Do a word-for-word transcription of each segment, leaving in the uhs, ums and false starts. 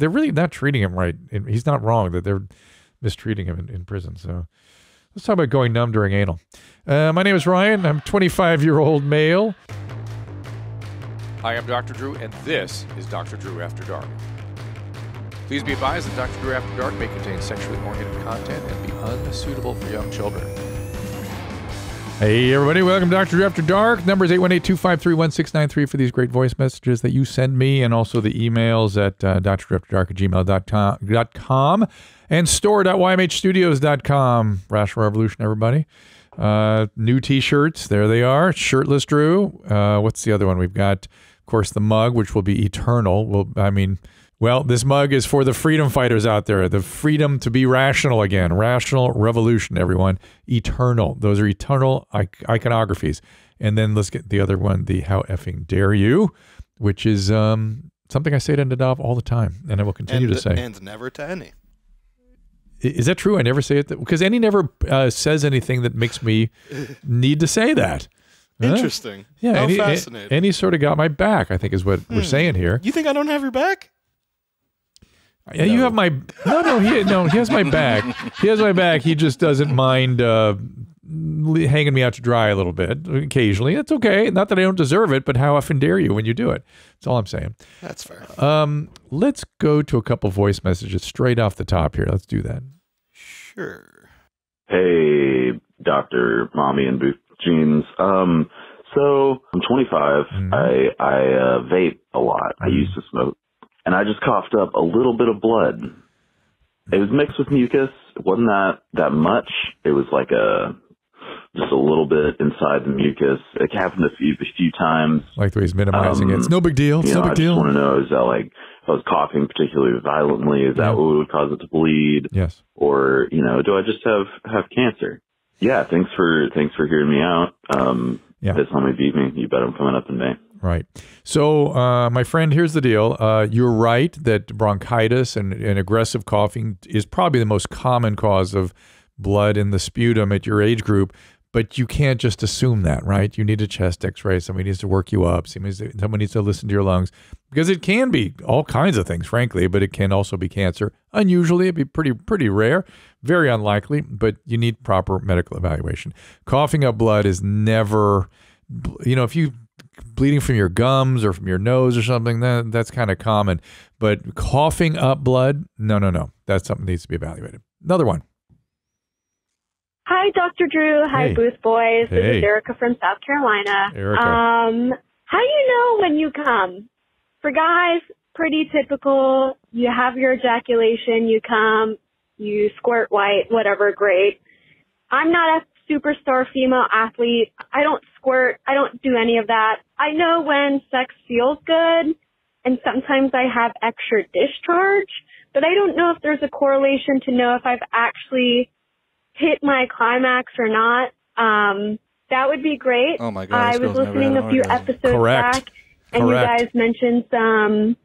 they're really not treating him right. He's not wrong that they're mistreating him in, in prison. So let's talk about going numb during anal. Uh, my name is Ryan. I'm twenty-five-year-old male. Hi, I'm Doctor Drew, and this is Doctor Drew After Dark. Please be advised that Doctor Drew After Dark may contain sexually oriented content and be unsuitable for young children. Hey, everybody. Welcome to Doctor Drew After Dark. Number is eight one eight, two five three, one six nine three for these great voice messages that you send me, and also the emails at uh, drdrewafterdark at gmail dot com and store dot y m h studios dot com. Rational Revolution, everybody. Uh, new T-shirts. There they are. Shirtless Drew. Uh, what's the other one? We've got, of course, the mug, which will be eternal. Well, I mean... Well, this mug is for the freedom fighters out there, the freedom to be rational again. Rational Revolution, everyone. Eternal. Those are eternal iconographies. And then let's get the other one, the How Effing Dare You, which is um, something I say to Nadav all the time, and I will continue and, to say. And never to Annie. Is that true? I never say it? Because Annie never uh, says anything that makes me need to say that. Interesting. Huh? Yeah, How Annie, fascinating. Annie sort of got my back, I think is what hmm. we're saying here. You think I don't have your back? Yeah, no. You have my no, no. He no, he has my back. He has my back. He just doesn't mind uh, hanging me out to dry a little bit occasionally. That's okay. Not that I don't deserve it, but how often dare you when you do it? That's all I'm saying. That's fair. Um, let's go to a couple voice messages straight off the top here. Let's do that. Sure. Hey, Doctor Mommy and Booth Jeans. Um, so I'm twenty-five. Mm. I I uh, vape a lot. I used to smoke. And I just coughed up a little bit of blood. It was mixed with mucus. It wasn't that, that much. It was like a, just a little bit inside the mucus. It happened a few, a few times. Like the way he's minimizing um, it. It's no big deal. It's no know, big I deal. I just want to know, is that like, if I was coughing particularly violently, is that yeah. what would cause it to bleed? Yes. Or, you know, do I just have, have cancer? Yeah. Thanks for, thanks for hearing me out. Um, yeah. This homie beat me. You bet I'm coming up in May. Right. So, uh, my friend, here's the deal. Uh, you're right that bronchitis and, and aggressive coughing is probably the most common cause of blood in the sputum at your age group, but you can't just assume that, right? You need a chest x-ray. Somebody needs to work you up. Somebody needs to, somebody needs to listen to your lungs, because it can be all kinds of things, frankly, but it can also be cancer. Unusually, it'd be pretty, pretty rare, very unlikely, but you need proper medical evaluation. Coughing up blood is never, you know, if you... bleeding from your gums or from your nose or something, that, that's kind of common. But coughing up blood, no, no, no. That's something that needs to be evaluated. Another one. Hi, Doctor Drew. Hi, hey. Booth Boys. Hey. This is Erica from South Carolina. Erica. Um, how do you know when you come? For guys, pretty typical. You have your ejaculation, you come, you squirt white, whatever, great. I'm not a superstar female athlete. I don't squirt. I don't do any of that. I know when sex feels good, and sometimes I have extra discharge, but I don't know if there's a correlation to know if I've actually hit my climax or not. Um, that would be great. Oh my God, I was listening a few episodes back, and you guys mentioned some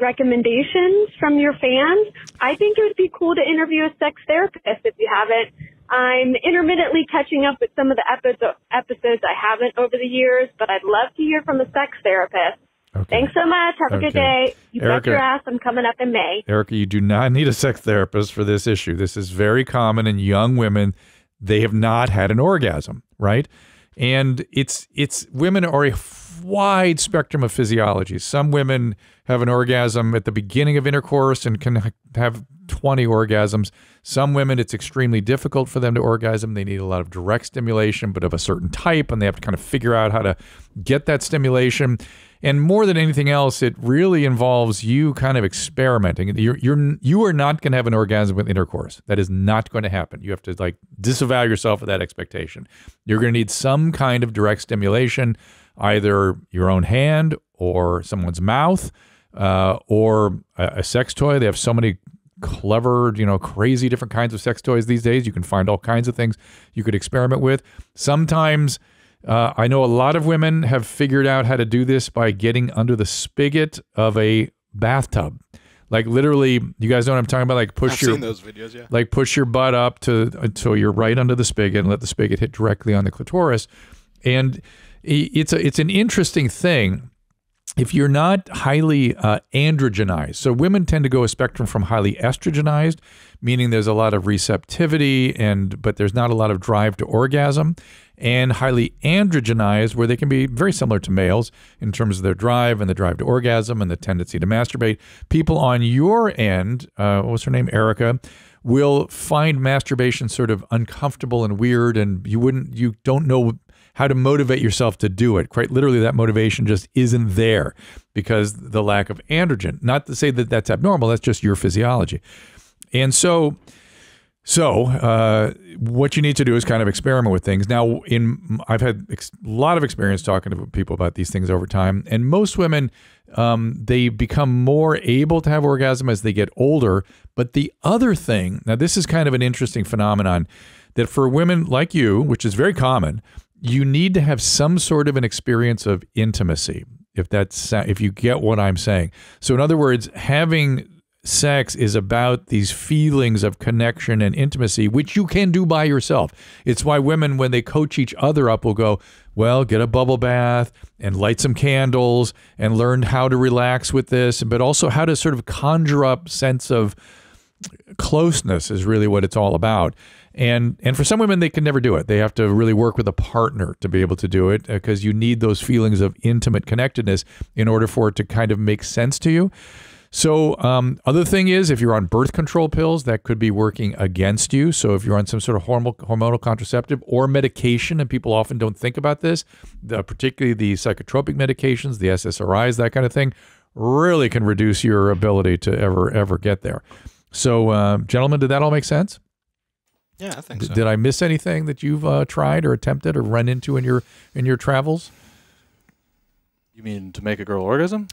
recommendations from your fans. I think it would be cool to interview a sex therapist if you haven't. I'm intermittently catching up with some of the episo episodes I haven't over the years, but I'd love to hear from a sex therapist. Okay. Thanks so much. Have okay. a good day. You Erica, bet your ass I'm coming up in May. Erica, you do not need a sex therapist for this issue. This is very common in young women. They have not had an orgasm, right? And it's it's women are a wide spectrum of physiology. Some women have an orgasm at the beginning of intercourse and can have twenty orgasms. Some women, it's extremely difficult for them to orgasm. They need a lot of direct stimulation, but of a certain type, and they have to kind of figure out how to get that stimulation. And more than anything else, it really involves you kind of experimenting. You're, you're, you are not going to have an orgasm with intercourse. That is not going to happen. You have to like disavow yourself of that expectation. You're going to need some kind of direct stimulation, either your own hand or someone's mouth uh, or a, a sex toy. They have so many clever, you know, crazy different kinds of sex toys these days. You can find all kinds of things you could experiment with. Sometimes, uh, I know a lot of women have figured out how to do this by getting under the spigot of a bathtub. Like literally, you guys know what I'm talking about? Like push I've your, seen those videos, yeah. Like push your butt up to until you're right under the spigot and let the spigot hit directly on the clitoris. And it's a, it's an interesting thing. if you're not highly uh, androgenized, so women tend to go a spectrum from highly estrogenized, meaning there's a lot of receptivity, and but there's not a lot of drive to orgasm, and highly androgenized, where they can be very similar to males in terms of their drive and the drive to orgasm and the tendency to masturbate. People on your end, uh, what's her name, Erica, will find masturbation sort of uncomfortable and weird, and you wouldn't, you don't know how to motivate yourself to do it. Quite literally, that motivation just isn't there because the lack of androgen. Not to say that that's abnormal, that's just your physiology. And so, so uh, what you need to do is kind of experiment with things. Now, in I've had a lot of experience talking to people about these things over time, and most women, um, they become more able to have orgasm as they get older. But the other thing, now this is kind of an interesting phenomenon, that for women like you, which is very common, you need to have some sort of an experience of intimacy, if that's, if you get what I'm saying. So in other words, having sex is about these feelings of connection and intimacy, which you can do by yourself. It's why women, when they coach each other up, will go, well, get a bubble bath and light some candles and learn how to relax with this, but also how to sort of conjure up sense of closeness is really what it's all about. And and for some women, they can never do it. They have to really work with a partner to be able to do it, because uh, you need those feelings of intimate connectedness in order for it to kind of make sense to you. So um, other thing is, if you're on birth control pills, that could be working against you. So if you're on some sort of hormonal, hormonal contraceptive or medication, and people often don't think about this, the, particularly the psychotropic medications, the S S R Is, that kind of thing, really can reduce your ability to ever, ever get there. So, uh, gentlemen, did that all make sense? Yeah, I think so. Did I miss anything that you've uh, tried or attempted or run into in your in your travels? You mean to make a girl orgasm?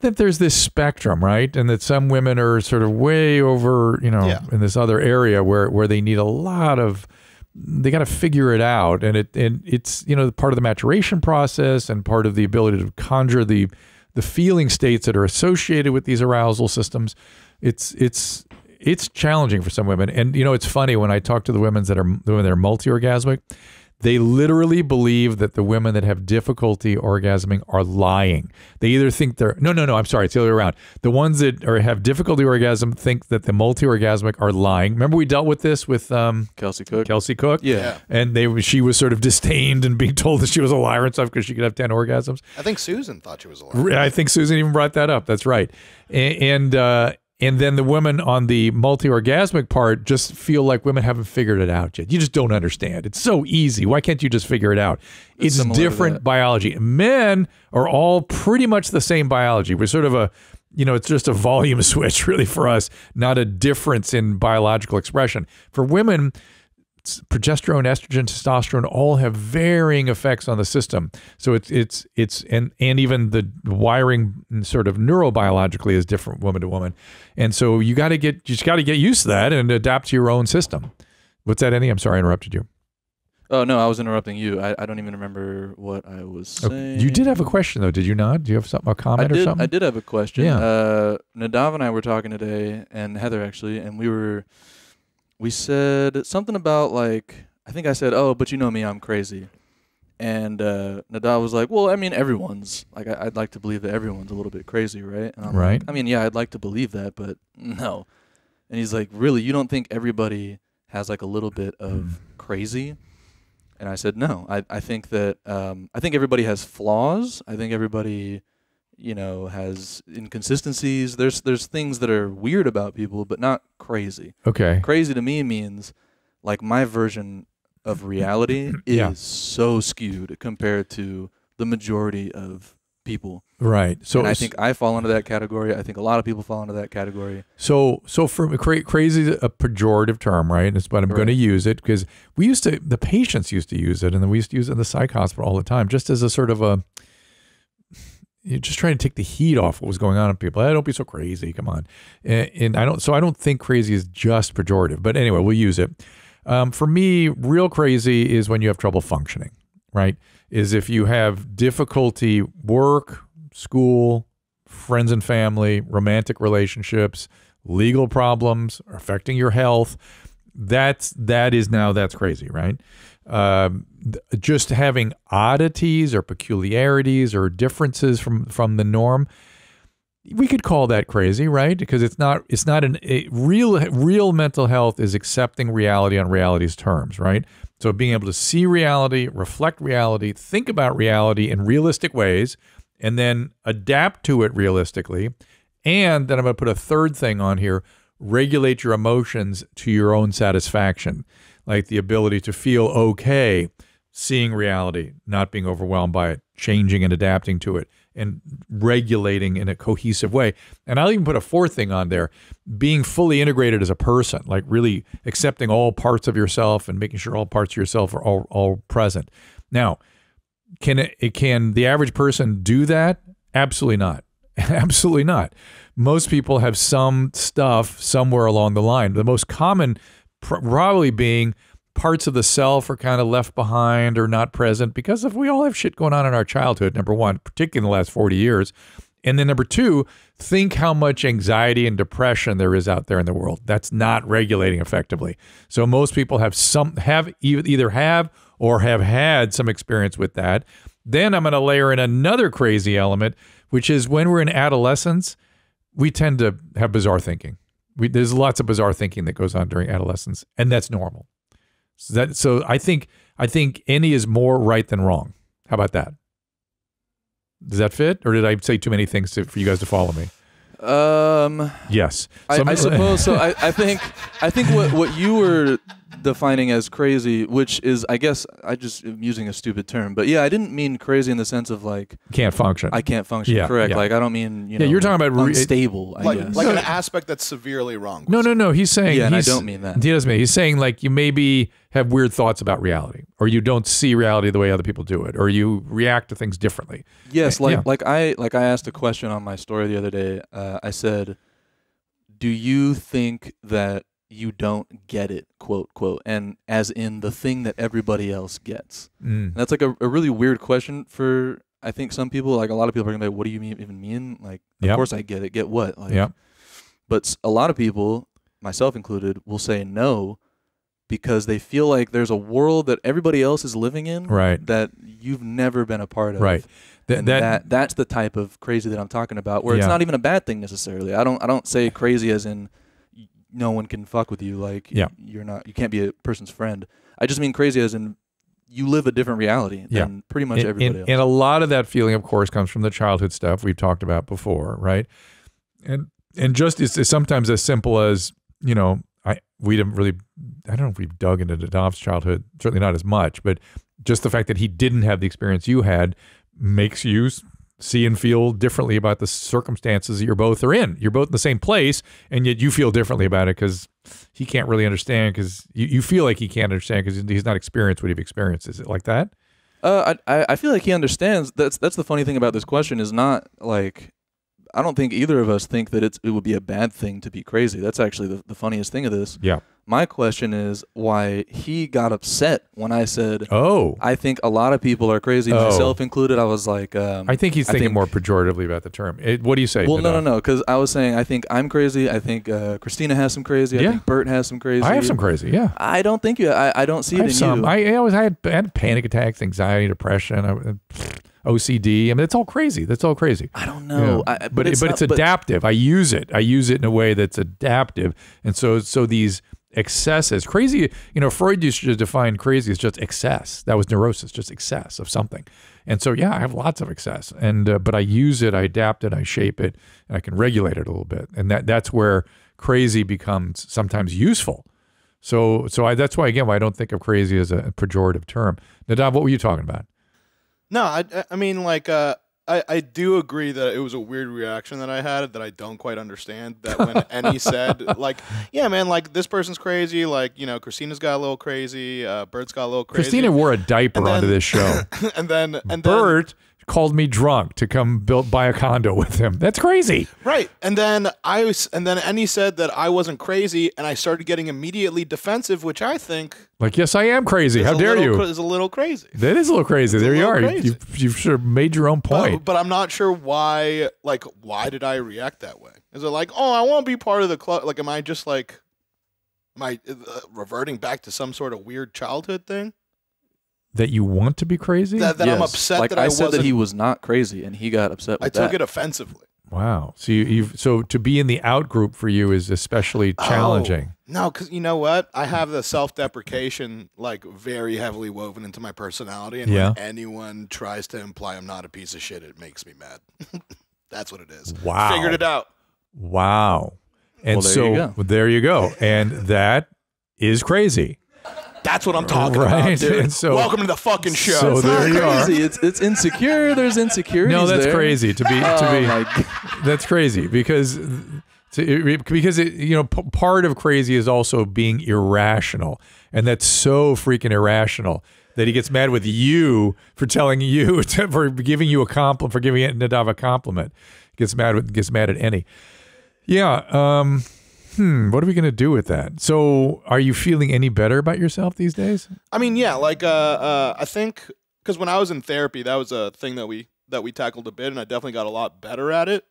That there's this spectrum, right? And that some women are sort of way over, you know, yeah. in this other area where where they need a lot of, they got to figure it out, and it and it's you know part of the maturation process and part of the ability to conjure the the feeling states that are associated with these arousal systems. It's it's. It's challenging for some women. And, you know, it's funny when I talk to the women that are, the women that are multi-orgasmic, they literally believe that the women that have difficulty orgasming are lying. They either think they're, no, no, no, I'm sorry, it's the other way around. The ones that are, have difficulty orgasm think that the multi-orgasmic are lying. Remember we dealt with this with um, Kelsey Cook? Kelsey Cook. Yeah. And they, she was sort of disdained and being told that she was a liar and stuff because she could have ten orgasms. I think Susan thought she was a liar. I think Susan even brought that up. That's right. And, and uh, And then the women on the multi-orgasmic part just feel like women haven't figured it out yet. You just don't understand. It's so easy. Why can't you just figure it out? It's, it's different biology. Men are all pretty much the same biology. We're sort of a, you know, it's just a volume switch really for us, not a difference in biological expression. For women, progesterone, estrogen, testosterone all have varying effects on the system. So it's it's it's and and even the wiring sort of neurobiologically is different woman to woman. And so you got to get you just got to get used to that and adapt to your own system. What's that, Andy? I'm sorry I interrupted you. Oh no, I was interrupting you. I, I don't even remember what I was saying. Oh, you did have a question though, did you not? Do you have something, a comment I did, or something? I did have a question. Yeah. Uh, Nadav and I were talking today, and Heather actually, and we were We said something about, like, I think I said, oh, but you know me, I'm crazy. And uh, Nadav was like, well, I mean, everyone's. Like, I, I'd like to believe that everyone's a little bit crazy, right? And I'm right. Like, I mean, yeah, I'd like to believe that, but no. And he's like, really, you don't think everybody has, like, a little bit of crazy? And I said, no. I, I think that um, I think everybody has flaws. I think everybody, you know, has inconsistencies. There's there's things that are weird about people, but not crazy. Okay. Crazy to me means, like, my version of reality is yeah. so skewed compared to the majority of people. Right. So and I think I fall into that category. I think a lot of people fall into that category. So so for cra crazy is a pejorative term, right? It's, but I'm right. going to use it because we used to, the patients used to use it, and then we used to use it in the psych hospital all the time, just as a sort of a, you're just trying to take the heat off what was going on in people. Hey, don't be so crazy. Come on. And, and I don't, so I don't think crazy is just pejorative, but anyway, we'll use it. Um, for me, real crazy is when you have trouble functioning, right? Is if you have difficulty work, school, friends and family, romantic relationships, legal problems affecting your health. That's, that is now that's crazy, right? um, just having oddities or peculiarities or differences from, from the norm, we could call that crazy, right? Because it's not, it's not an, a real, real mental health is accepting reality on reality's terms, right? So being able to see reality, reflect reality, think about reality in realistic ways, and then adapt to it realistically. And then I'm going to put a third thing on here, regulate your emotions to your own satisfaction, like the ability to feel okay, seeing reality, not being overwhelmed by it, changing and adapting to it, and regulating in a cohesive way. And I'll even put a fourth thing on there, being fully integrated as a person, like really accepting all parts of yourself and making sure all parts of yourself are all, all present. Now, can it, can the average person do that? Absolutely not. Absolutely not. Most people have some stuff somewhere along the line. The most common pr probably being parts of the self are kind of left behind or not present because if we all have shit going on in our childhood, number one, particularly in the last forty years. And then number two, think how much anxiety and depression there is out there in the world. That's not regulating effectively. So most people have some, have either have or have had some experience with that. Then I'm going to layer in another crazy element, which is when we're in adolescence, we tend to have bizarre thinking. We, there's lots of bizarre thinking that goes on during adolescence, and that's normal. So, that, so I think I think any is more right than wrong. How about that? Does that fit, or did I say too many things to, for you guys to follow me? Um. Yes, so I, I suppose so. I, I think I think what what you were defining as crazy, which is, I guess, I just am using a stupid term, but yeah, I didn't mean crazy in the sense of like can't function. I can't function. Yeah, correct. Yeah. Like I don't mean you know. Yeah, you're talking about unstable. Like, I guess. like an aspect that's severely wrong. No, no, no. He's saying yeah, he's, and I don't mean that. He doesn't mean. He's saying like you maybe have weird thoughts about reality, or you don't see reality the way other people do it, or you react to things differently. Yes, like yeah. like I like I asked a question on my story the other day. Uh, I said, "Do you think that?" You don't get it, quote, quote, and as in the thing that everybody else gets. Mm. That's like a, a really weird question for, I think, some people. Like a lot of people are going to be like, what do you mean, even mean? Like, yep. Of course I get it. Get what? Like, yep. But a lot of people, myself included, will say no because they feel like there's a world that everybody else is living in right. that you've never been a part of. Right. Th that, that That's the type of crazy that I'm talking about where yeah. it's not even a bad thing necessarily. I don't, I don't say crazy as in, no one can fuck with you. Like yeah. you're not, you can't be a person's friend. I just mean crazy as in you live a different reality than yeah. pretty much and, everybody and, else. And a lot of that feeling, of course, comes from the childhood stuff we've talked about before, right? And and just it's, it's sometimes as simple as you know, I we didn't really, I don't know if we've dug into Dom's childhood, certainly not as much, but just the fact that he didn't have the experience you had makes you see and feel differently about the circumstances that you're both are in. You're both in the same place, and yet you feel differently about it because he can't really understand because you, you feel like he can't understand because he's not experienced what you've experienced. Is it like that? Uh, I, I feel like he understands. That's, that's the funny thing about this question is not like, I don't think either of us think that it's, it would be a bad thing to be crazy. That's actually the, the funniest thing of this. Yeah. My question is why he got upset when I said, "Oh, I think a lot of people are crazy, oh. myself included." I was like, um, "I think he's thinking think, more pejoratively about the term." It, what do you say? Well, no, no, no, because I was saying I think I'm crazy. I think uh, Christina has some crazy. Yeah. I think Bert has some crazy. I have some crazy. Yeah. I don't think you. I, I don't see it I in some. you. I, I always I had, I had panic attacks, anxiety, depression. I, O C D. I mean, it's all crazy. That's all crazy. I don't know. You know? I, but but it's, but not, it's adaptive. But I use it. I use it in a way that's adaptive. And so, so these excesses, crazy, you know, Freud used to define crazy as just excess. That was neurosis, just excess of something. And so, yeah, I have lots of excess. And, uh, but I use it, I adapt it, I shape it, and I can regulate it a little bit. And that, that's where crazy becomes sometimes useful. So, so I, that's why, again, why I don't think of crazy as a pejorative term. Nadav, what were you talking about? No, I, I mean, like, uh, I, I do agree that it was a weird reaction that I had that I don't quite understand. That when Annie said, like, yeah, man, like, this person's crazy. Like, you know, Christina's got a little crazy. Uh, Bert's got a little crazy. Christina wore a diaper then, onto this show. And then and Bert then, called me drunk to come build, buy a condo with him. That's crazy. Right. And then I was, and then Annie said that I wasn't crazy, and I started getting immediately defensive, which I think... Like, yes, I am crazy. How dare you? It's a little crazy. That is a little crazy. There you are. You, you've sort of made your own point. But, but I'm not sure why, like, why did I react that way? Is it like, oh, I want to be part of the club? Like, am I just like, am I uh, reverting back to some sort of weird childhood thing? That you want to be crazy? That, that yes. I'm upset like that I, I said wasn't. that he was not crazy, and he got upset with I that. I took it offensively. Wow. So you, you've so to be in the out group for you is especially challenging. Oh, no, because you know what? I have the self-deprecation like very heavily woven into my personality, and yeah. when anyone tries to imply I'm not a piece of shit, it makes me mad. That's what it is. Wow. Figured it out. Wow. And well, there so you go. Well, there you go. And that is crazy. That's what I'm talking right. about, dude. So, welcome to the fucking show. So it's there not you crazy. Are. It's it's insecure. There's insecurities. No, that's there. crazy to be to oh be. My God. That's crazy because to, because it, you know, p part of crazy is also being irrational, and that's so freaking irrational that he gets mad with you for telling you to, for giving you a compliment for giving Nadav a compliment. Gets mad with gets mad at any. Yeah. Um, Hmm, what are we going to do with that? So are you feeling any better about yourself these days? I mean, yeah, like uh, uh, I think because when I was in therapy, that was a thing that we that we tackled a bit, and I definitely got a lot better at it.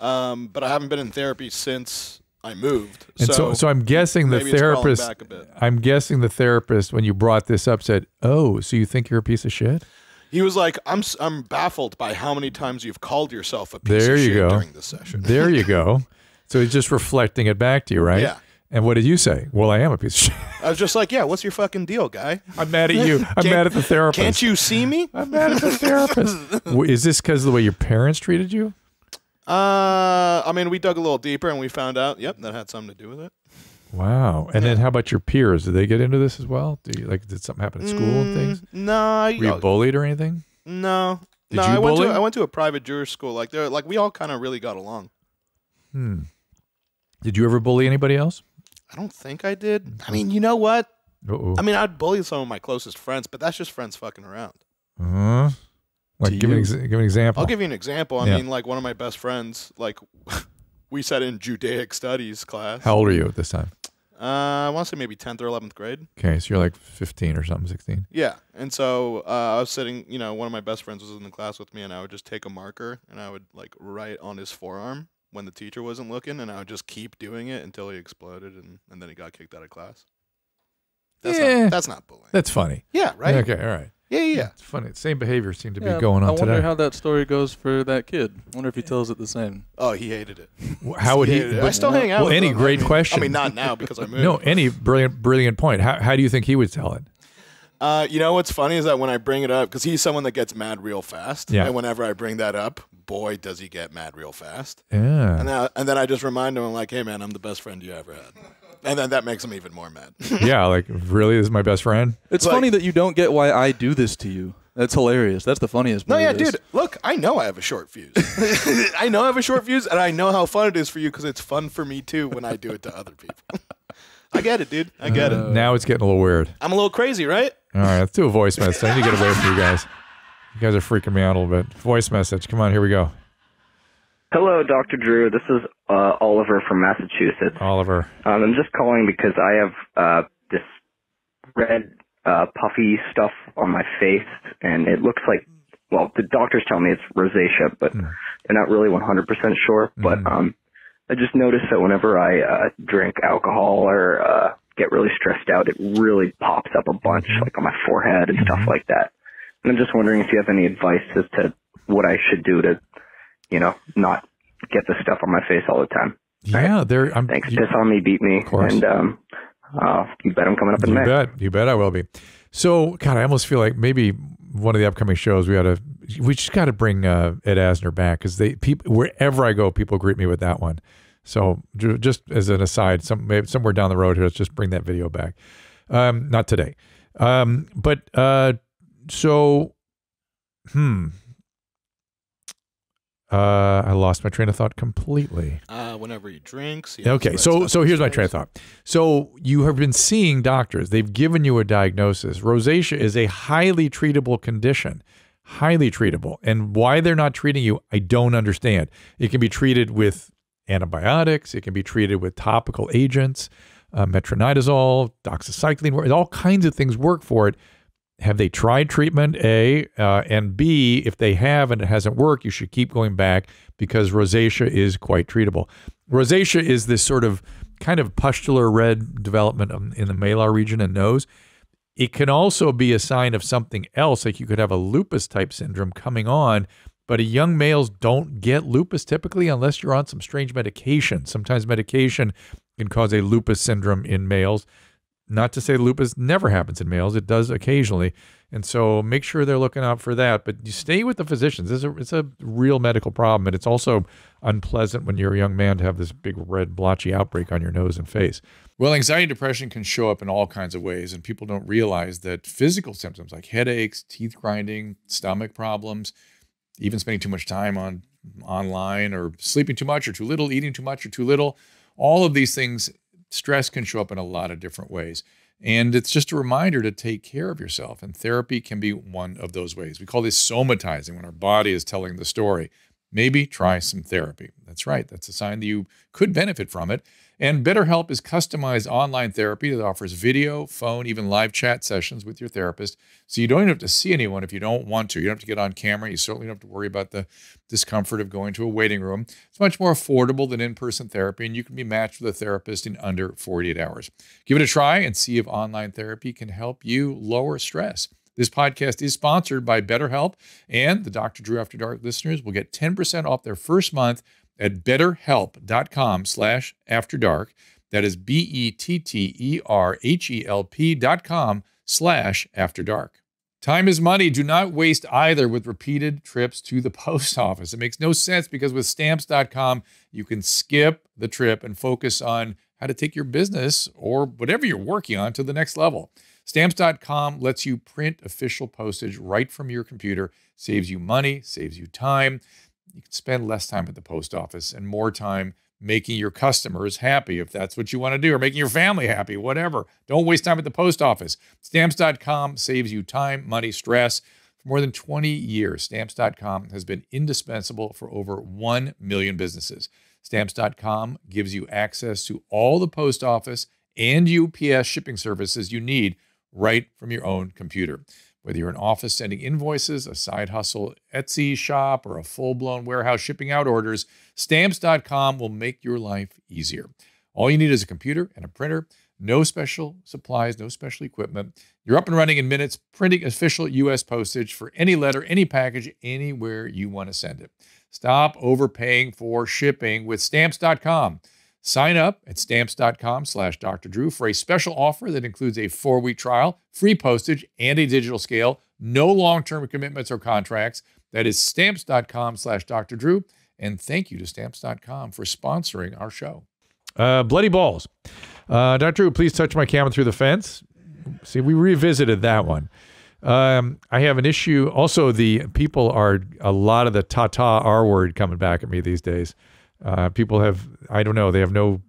Um, but I haven't been in therapy since I moved. And so, so, so I'm guessing the therapist, back a bit. I'm guessing the therapist, when you brought this up, said, oh, so you think you're a piece of shit? He was like, I'm, I'm baffled by how many times you've called yourself a piece there of you shit go. during this session. There you go. So he's just reflecting it back to you, right? Yeah. And what did you say? Well, I am a piece of shit. I was just like, yeah, what's your fucking deal, guy? I'm mad at you. I'm mad at the therapist. Can't you see me? I'm mad at the therapist. Is this because of the way your parents treated you? Uh, I mean, we dug a little deeper and we found out, yep, that had something to do with it. Wow. And yeah. then how about your peers? Did they get into this as well? Do you, like, did something happen at school mm, and things? No. Were you bullied or anything? No. Did no, you I, went to, I went to a private Jewish school. Like, like we all kind of really got along. Hmm. Did you ever bully anybody else? I don't think I did. I mean, you know what? Uh-oh. I mean, I'd bully some of my closest friends, but that's just friends fucking around. Uh-huh. Like, give an, give an example. I'll give you an example. I yeah. mean, like, one of my best friends, like, we sat in Judaic studies class. How old are you at this time? Uh, I want to say maybe tenth or eleventh grade. Okay, so you're like fifteen or something, sixteen. Yeah, and so uh, I was sitting, you know, one of my best friends was in the class with me, and I would just take a marker, and I would, like, write on his forearm when the teacher wasn't looking, and I would just keep doing it until he exploded, and, and then he got kicked out of class. That's, yeah. not, that's not bullying. That's funny. Yeah, right? Okay, all right. Yeah, yeah, yeah. It's funny. Same behavior seemed to yeah, be going on today. I wonder today. how that story goes for that kid. I wonder if he tells it the same. Oh, he hated it. How would he? he I still hang out well, with any him. great I mean, question. I mean, not now because I moved. No, any brilliant brilliant point. How, how do you think he would tell it? Uh, you know what's funny is that when I bring it up, because he's someone that gets mad real fast, yeah. and whenever I bring that up, boy, does he get mad real fast. Yeah. And, I, and then I just remind him, I'm like, hey, man, I'm the best friend you ever had. And then that makes him even more mad. Yeah, like, really? This is my best friend? It's like, funny that you don't get why I do this to you. That's hilarious. That's the funniest part. No, yeah, dude. Look, I know I have a short fuse. I know I have a short fuse, and I know how fun it is for you because it's fun for me, too, when I do it to other people. I get it, dude. I get uh, it. Now it's getting a little weird. I'm a little crazy, right? All right, let's do a voice message. I need to get away from you guys. You guys are freaking me out a little bit. Voice message. Come on, here we go. Hello, Doctor Drew. This is uh, Oliver from Massachusetts. Oliver. Um, I'm just calling because I have uh, this red uh, puffy stuff on my face, and it looks like, well, the doctors tell me it's rosacea, but mm. they're not really one hundred percent sure. But mm. um, I just noticed that whenever I uh, drink alcohol or uh, get really stressed out, it really pops up a bunch, like on my forehead and mm-hmm. stuff like that. And I'm just wondering if you have any advice as to what I should do to, you know, not get the stuff on my face all the time. Yeah, right? there. I'm, Thanks. You, Piss on me, beat me, of course. and um, uh, you bet I'm coming up in you May. You bet. You bet I will be. So, God, I almost feel like maybe one of the upcoming shows we ought to. We just got to bring uh, Ed Asner back because they people wherever I go, people greet me with that one. So, just as an aside, some maybe somewhere down the road here, let's just bring that video back. Um, not today, um, but. Uh, So, hmm. Uh, I lost my train of thought completely. Uh, whenever he drinks. He okay, so so here's my train of thought. So you have been seeing doctors. They've given you a diagnosis. Rosacea is a highly treatable condition, highly treatable. And why they're not treating you, I don't understand. It can be treated with antibiotics. It can be treated with topical agents, uh, metronidazole, doxycycline, all kinds of things work for it. Have they tried treatment, A, uh, and B, if they have and it hasn't worked, you should keep going back because rosacea is quite treatable. Rosacea is this sort of kind of pustular red development in the malar region and nose. It can also be a sign of something else, like you could have a lupus type syndrome coming on, but young males don't get lupus typically unless you're on some strange medication. Sometimes medication can cause a lupus syndrome in males. Not to say lupus never happens in males. It does occasionally. And so make sure they're looking out for that. But you stay with the physicians. It's a, it's a real medical problem. And it's also unpleasant when you're a young man to have this big red blotchy outbreak on your nose and face. Well, anxiety and depression can show up in all kinds of ways. And people don't realize that physical symptoms like headaches, teeth grinding, stomach problems, even spending too much time on online or sleeping too much or too little, eating too much or too little, all of these things. Stress can show up in a lot of different ways. And it's just a reminder to take care of yourself. And therapy can be one of those ways. We call this somatizing, when our body is telling the story. Maybe try some therapy. That's right. That's a sign that you could benefit from it. And BetterHelp is customized online therapy that offers video, phone, even live chat sessions with your therapist. So you don't even have to see anyone if you don't want to. You don't have to get on camera. You certainly don't have to worry about the discomfort of going to a waiting room. It's much more affordable than in-person therapy, and you can be matched with a therapist in under forty-eight hours. Give it a try and see if online therapy can help you lower stress. This podcast is sponsored by BetterHelp, and the Doctor Drew After Dark listeners will get ten percent off their first month at betterhelp.com slash after dark. That is B-E-T-T-E-R-H-E-L-P dot com slash after dark. Time is money. Do not waste either with repeated trips to the post office. It makes no sense because with stamps dot com, you can skip the trip and focus on how to take your business or whatever you're working on to the next level. Stamps dot com lets you print official postage right from your computer. Saves you money, saves you time. You can spend less time at the post office and more time making your customers happy, if that's what you want to do, or making your family happy, whatever. Don't waste time at the post office. Stamps dot com saves you time, money, stress. For more than twenty years, Stamps dot com has been indispensable for over one million businesses. Stamps dot com gives you access to all the post office and U P S shipping services you need right from your own computer. Whether you're an office sending invoices, a side hustle Etsy shop, or a full-blown warehouse shipping out orders, Stamps dot com will make your life easier. All you need is a computer and a printer, no special supplies, no special equipment. You're up and running in minutes, printing official U S postage for any letter, any package, anywhere you want to send it. Stop overpaying for shipping with Stamps dot com. Sign up at stamps.com slash Dr. Drew for a special offer that includes a four-week trial, free postage, and a digital scale. No long-term commitments or contracts. That is stamps.com slash Dr. Drew. And thank you to stamps dot com for sponsoring our show. Uh, bloody balls. Uh, Doctor Drew, please touch my camera through the fence. See, we revisited that one. Um, I have an issue. Also, the people are a lot of the ta-ta R word coming back at me these days. Uh, people have, I don't know, they have no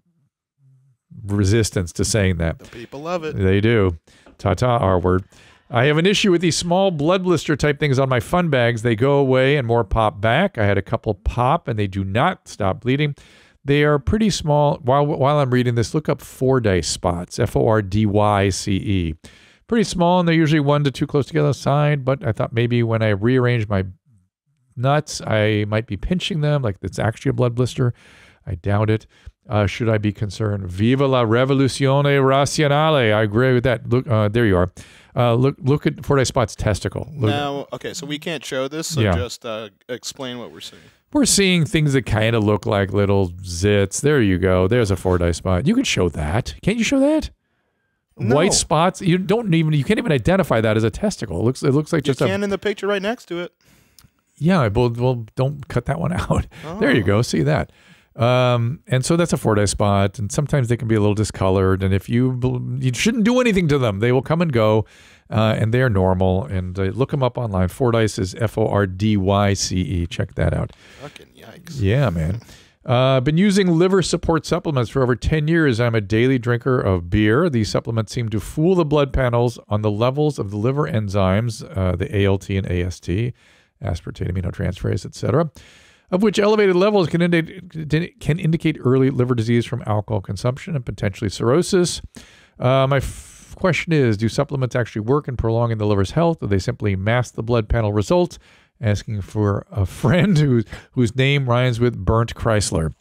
resistance to saying that. The people love it. They do. Ta-ta, R word. I have an issue with these small blood blister type things on my fun bags. They go away and more pop back. I had a couple pop and they do not stop bleeding. They are pretty small. While, while I'm reading this, look up Fordyce spots, F O R D Y C E. Pretty small and they're usually one to two close together on the side, but I thought maybe when I rearranged my nuts, I might be pinching them, like it's actually a blood blister. I doubt it. Uh, should I be concerned? Viva la revoluzione razionale. I agree with that. Look, uh, there you are. Uh, look, look at Fordyce Spot's testicle. Look now, okay, so we can't show this, so yeah. just uh, explain what we're seeing. We're seeing things that kind of look like little zits. There you go. There's a Fordyce Spot. You can show that. Can't you show that? No. White spots. You don't even. You can't even identify that as a testicle. It looks. It looks like you just. You can a, in the picture right next to it. Yeah, well, well, don't cut that one out. Oh. There you go. See that. Um, and so that's a Fordyce spot, and sometimes they can be a little discolored, and if you, you shouldn't do anything to them. They will come and go, uh, and they are normal, and uh, look them up online. Fordyce is F O R D Y C E. Check that out. Fucking yikes. Yeah, man. I've uh, been using liver support supplements for over ten years. I'm a daily drinker of beer. These supplements seem to fool the blood panels on the levels of the liver enzymes, uh, the A L T and A S T. Aspartate aminotransferase, et cetera, of which elevated levels can indicate can indicate early liver disease from alcohol consumption and potentially cirrhosis. Uh, my f question is: do supplements actually work in prolonging the liver's health, or they simply mask the blood panel results? Asking for a friend whose whose name rhymes with Burnt Chrysler.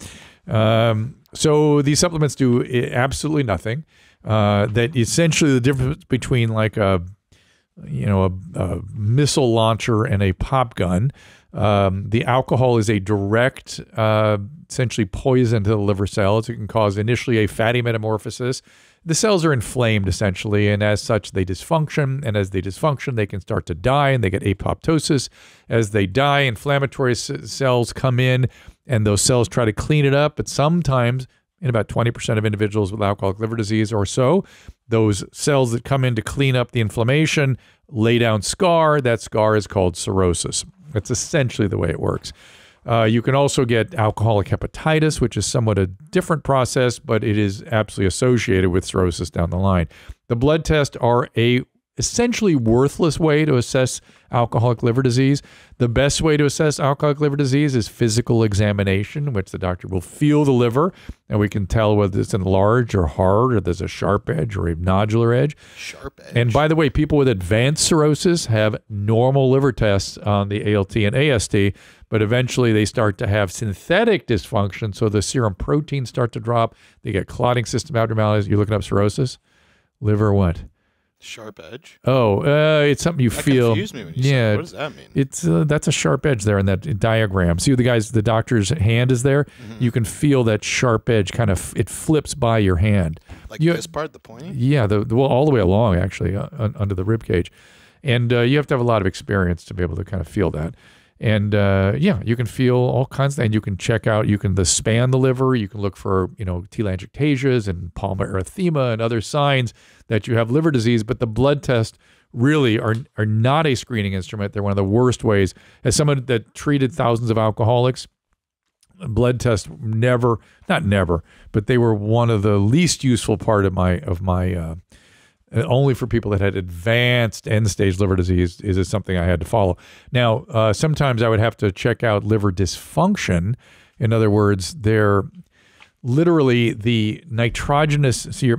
Um, So these supplements do absolutely nothing. Uh, that essentially the difference between like a, you know, a, a missile launcher and a pop gun. Um, the alcohol is a direct, uh, essentially poison to the liver cells. It can cause initially a fatty metamorphosis. The cells are inflamed essentially, and as such, they dysfunction. And as they dysfunction, they can start to die, and they get apoptosis. As they die, inflammatory s cells come in, and those cells try to clean it up. But sometimes, in about twenty percent of individuals with alcoholic liver disease or so, those cells that come in to clean up the inflammation lay down scar. That scar is called cirrhosis. That's essentially the way it works. Uh, you can also get alcoholic hepatitis, which is somewhat a different process, but it is absolutely associated with cirrhosis down the line. The blood tests are a essentially worthless way to assess alcoholic liver disease. The best way to assess alcoholic liver disease is physical examination, which the doctor will feel the liver, and we can tell whether it's enlarged or hard, or there's a sharp edge or a nodular edge. Sharp edge. And by the way, people with advanced cirrhosis have normal liver tests on the A L T and A S T, but eventually they start to have synthetic dysfunction, so the serum proteins start to drop, they get clotting system abnormalities. You're looking up cirrhosis? Liver what? Sharp edge. Oh, uh, it's something you that feel. Confused me when you yeah, said, what does that mean? It's uh, that's a sharp edge there in that diagram. See the guys, the doctor's hand is there. Mm-hmm. You can feel that sharp edge kind of. It flips by your hand. Like you, this part, the pointy. Yeah, the, the well, all the way along actually uh, under the rib cage, and uh, you have to have a lot of experience to be able to kind of feel that. And uh, yeah, you can feel all kinds of, and you can check out, you can the span the liver, you can look for, you know, telangiectasias and palmar erythema and other signs that you have liver disease, but the blood tests really are, are not a screening instrument. They're one of the worst ways. As someone that treated thousands of alcoholics, blood tests never, not never, but they were one of the least useful part of my, of my, uh, only for people that had advanced end-stage liver disease is it something I had to follow. Now, uh, sometimes I would have to check out liver dysfunction. In other words, they're literally the nitrogenous... So you're,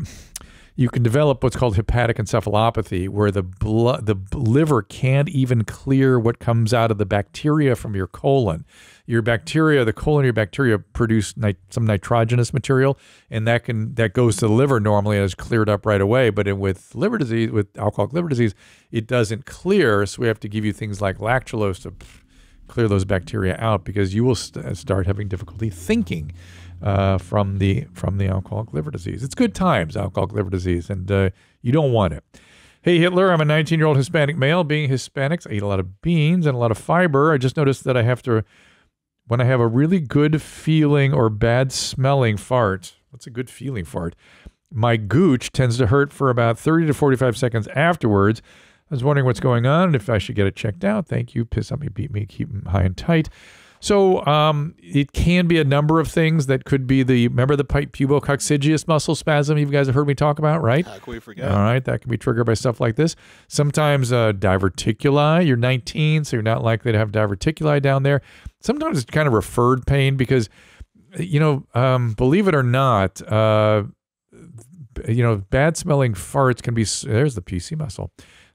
you can develop what's called hepatic encephalopathy, where the, blood, the liver can't even clear what comes out of the bacteria from your colon. Your bacteria, the colon of your bacteria produce nit some nitrogenous material, and that can that goes to the liver normally and is cleared up right away. But in, with liver disease, with alcoholic liver disease, it doesn't clear, so we have to give you things like lactulose to clear those bacteria out, because you will st start having difficulty thinking uh, from the from the alcoholic liver disease. It's good times, alcoholic liver disease, and uh, you don't want it. Hey, Hitler, I'm a nineteen-year-old Hispanic male. Being Hispanics, I eat a lot of beans and a lot of fiber. I just noticed that I have to... When I have a really good feeling or bad smelling fart, what's a good feeling fart? My gooch tends to hurt for about thirty to forty-five seconds afterwards. I was wondering what's going on and if I should get it checked out. Thank you. Piss on me, beat me, keep them high and tight. So um, it can be a number of things that could be the, remember the pubococcygeus muscle spasm you guys have heard me talk about, right? How can we forget? All right, that can be triggered by stuff like this. Sometimes uh, diverticuli, you're nineteen, so you're not likely to have diverticuli down there. Sometimes it's kind of referred pain because, you know, um, believe it or not, uh, you know, bad smelling farts can be, there's the P C muscle.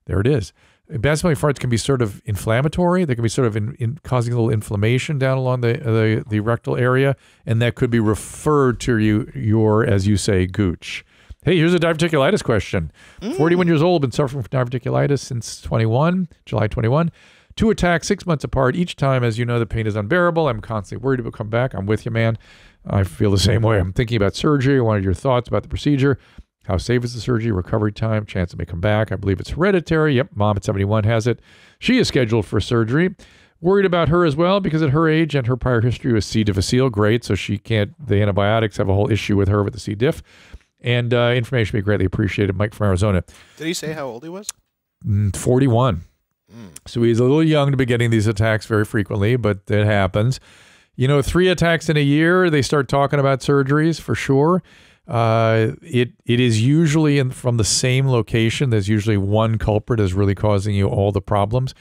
There it is. Bad smelling farts can be sort of inflammatory. They can be sort of in, in causing a little inflammation down along the, the the rectal area, and that could be referred to you your, as you say, gooch. Hey, here's a diverticulitis question. Mm. forty-one years old, been suffering from diverticulitis since twenty-one, July twenty-one. Two attacks six months apart. Each time, as you know, the pain is unbearable. I'm constantly worried it will come back. I'm with you, man. I feel the same way. I'm thinking about surgery. I wanted your thoughts about the procedure. How safe is the surgery? Recovery time? Chance it may come back? I believe it's hereditary. Yep, mom at seventy-one has it. She is scheduled for surgery. Worried about her as well because at her age and her prior history was C. difficile. Great, so she can't, the antibiotics have a whole issue with her with the C. diff. And uh, information would be greatly appreciated. Mike from Arizona. Did he say how old he was? forty-one. Mm. So he's a little young to be getting these attacks very frequently, but it happens. You know, three attacks in a year, they start talking about surgeries for sure. Uh, it, it is usually in, from the same location. There's usually one culprit is really causing you all the problems.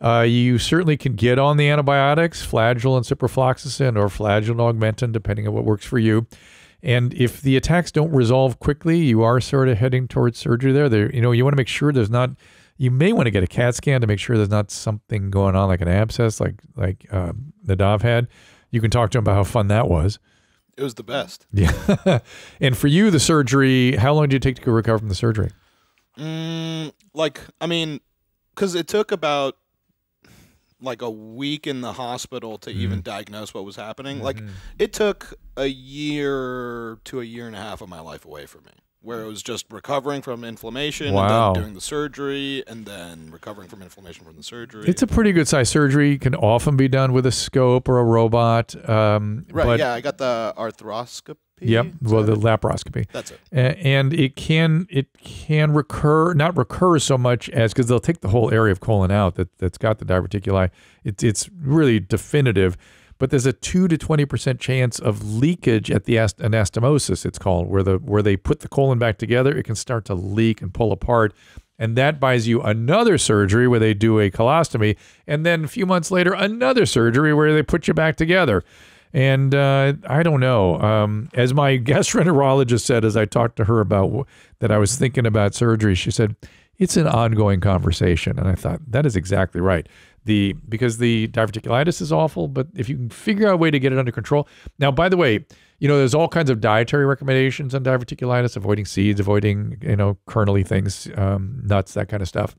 Uh, you certainly can get on the antibiotics, Flagyl and ciprofloxacin or Flagyl and Augmentin, depending on what works for you. And if the attacks don't resolve quickly, you are sort of heading towards surgery there. There, you know, you want to make sure there's not, you may want to get a CAT scan to make sure there's not something going on like an abscess, like, like, uh, Nadav had. You can talk to him about how fun that was. It was the best. Yeah. And for you, the surgery, how long did it take to recover from the surgery? Mm, like, I mean, because it took about like a week in the hospital to mm-hmm. even diagnose what was happening. Mm-hmm. Like, it took a year to a year and a half of my life away from me, where it was just recovering from inflammation, wow. and then doing the surgery, and then recovering from inflammation from the surgery. It's a pretty good size surgery. It can often be done with a scope or a robot. Um, right, but, yeah, I got the arthroscopy. Yep, Is well, the it? laparoscopy. That's it. And it can it can recur, not recur so much as, because they'll take the whole area of colon out that, that's got the diverticuli. It, it's really definitive. But there's a two to twenty percent chance of leakage at the anastomosis, it's called, where the where they put the colon back together, it can start to leak and pull apart. And that buys you another surgery where they do a colostomy. And then a few months later, another surgery where they put you back together. And uh, I don't know. Um, as my gastroenterologist said, as I talked to her about that I was thinking about surgery, she said, it's an ongoing conversation. And I thought, that is exactly right. The because the diverticulitis is awful, but if you can figure out a way to get it under control. Now, by the way, you know, there's all kinds of dietary recommendations on diverticulitis, avoiding seeds, avoiding, you know, kernely things, um, nuts, that kind of stuff.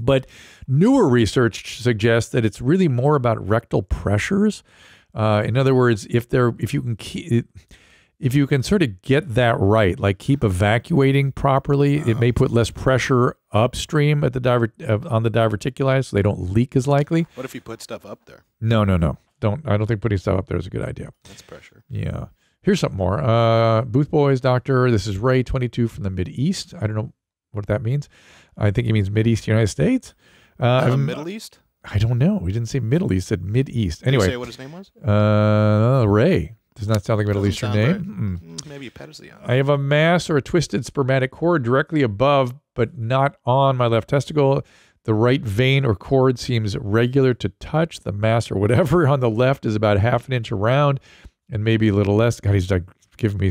But newer research suggests that it's really more about rectal pressures. Uh, in other words, if there, if you can keep, if you can sort of get that right, like keep evacuating properly, wow. it may put less pressure upstream at the divert uh, on the diverticuli, so they don't leak as likely. What if you put stuff up there? No, no, no. Don't. I don't think putting stuff up there is a good idea. That's pressure. Yeah. Here's something more. Uh, Booth Boys, doctor. This is Ray, twenty-two, from the Mideast. I don't know what that means. I think he means Mideast, United States. Uh, um, Middle East. I don't know. He didn't say Middle East. Said Mideast. Anyway, did you say what his name was? Uh, Ray. Does not sound like a Middle Eastern name. Right. Mm. Maybe a paedophilia. I have a mass or a twisted spermatic cord directly above, but not on my left testicle. The right vein or cord seems regular to touch. The mass or whatever on the left is about half an inch around and maybe a little less. God, he's like giving me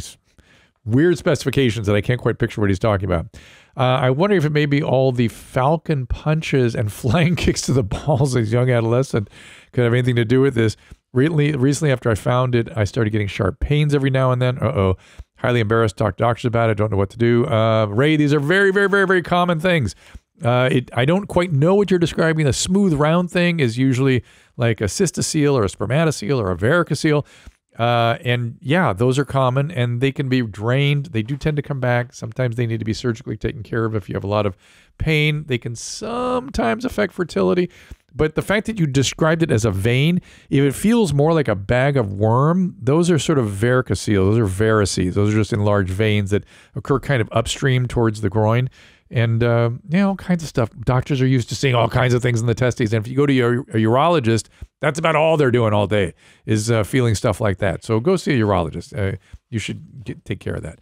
weird specifications that I can't quite picture what he's talking about. Uh, I wonder if it may be all the falcon punches and flying kicks to the balls as a young adolescent could have anything to do with this. Recently, recently, after I found it, I started getting sharp pains every now and then. Uh-oh. Highly embarrassed. Talk to doctors about it. Don't know what to do. Uh, Ray, these are very, very, very, very common things. Uh, it, I don't quite know what you're describing. The smooth round thing is usually like a cystocele or a spermatocele or a varicocele. Uh, and yeah, those are common and they can be drained. They do tend to come back. Sometimes they need to be surgically taken care of if you have a lot of pain. They can sometimes affect fertility. But the fact that you described it as a vein, if it feels more like a bag of worm, those are sort of varicoceles, those are varices. Those are just enlarged veins that occur kind of upstream towards the groin. And, uh, you know, all kinds of stuff. Doctors are used to seeing all kinds of things in the testes. And if you go to your a urologist, that's about all they're doing all day is uh, feeling stuff like that. So go see a urologist. Uh, you should get, take care of that.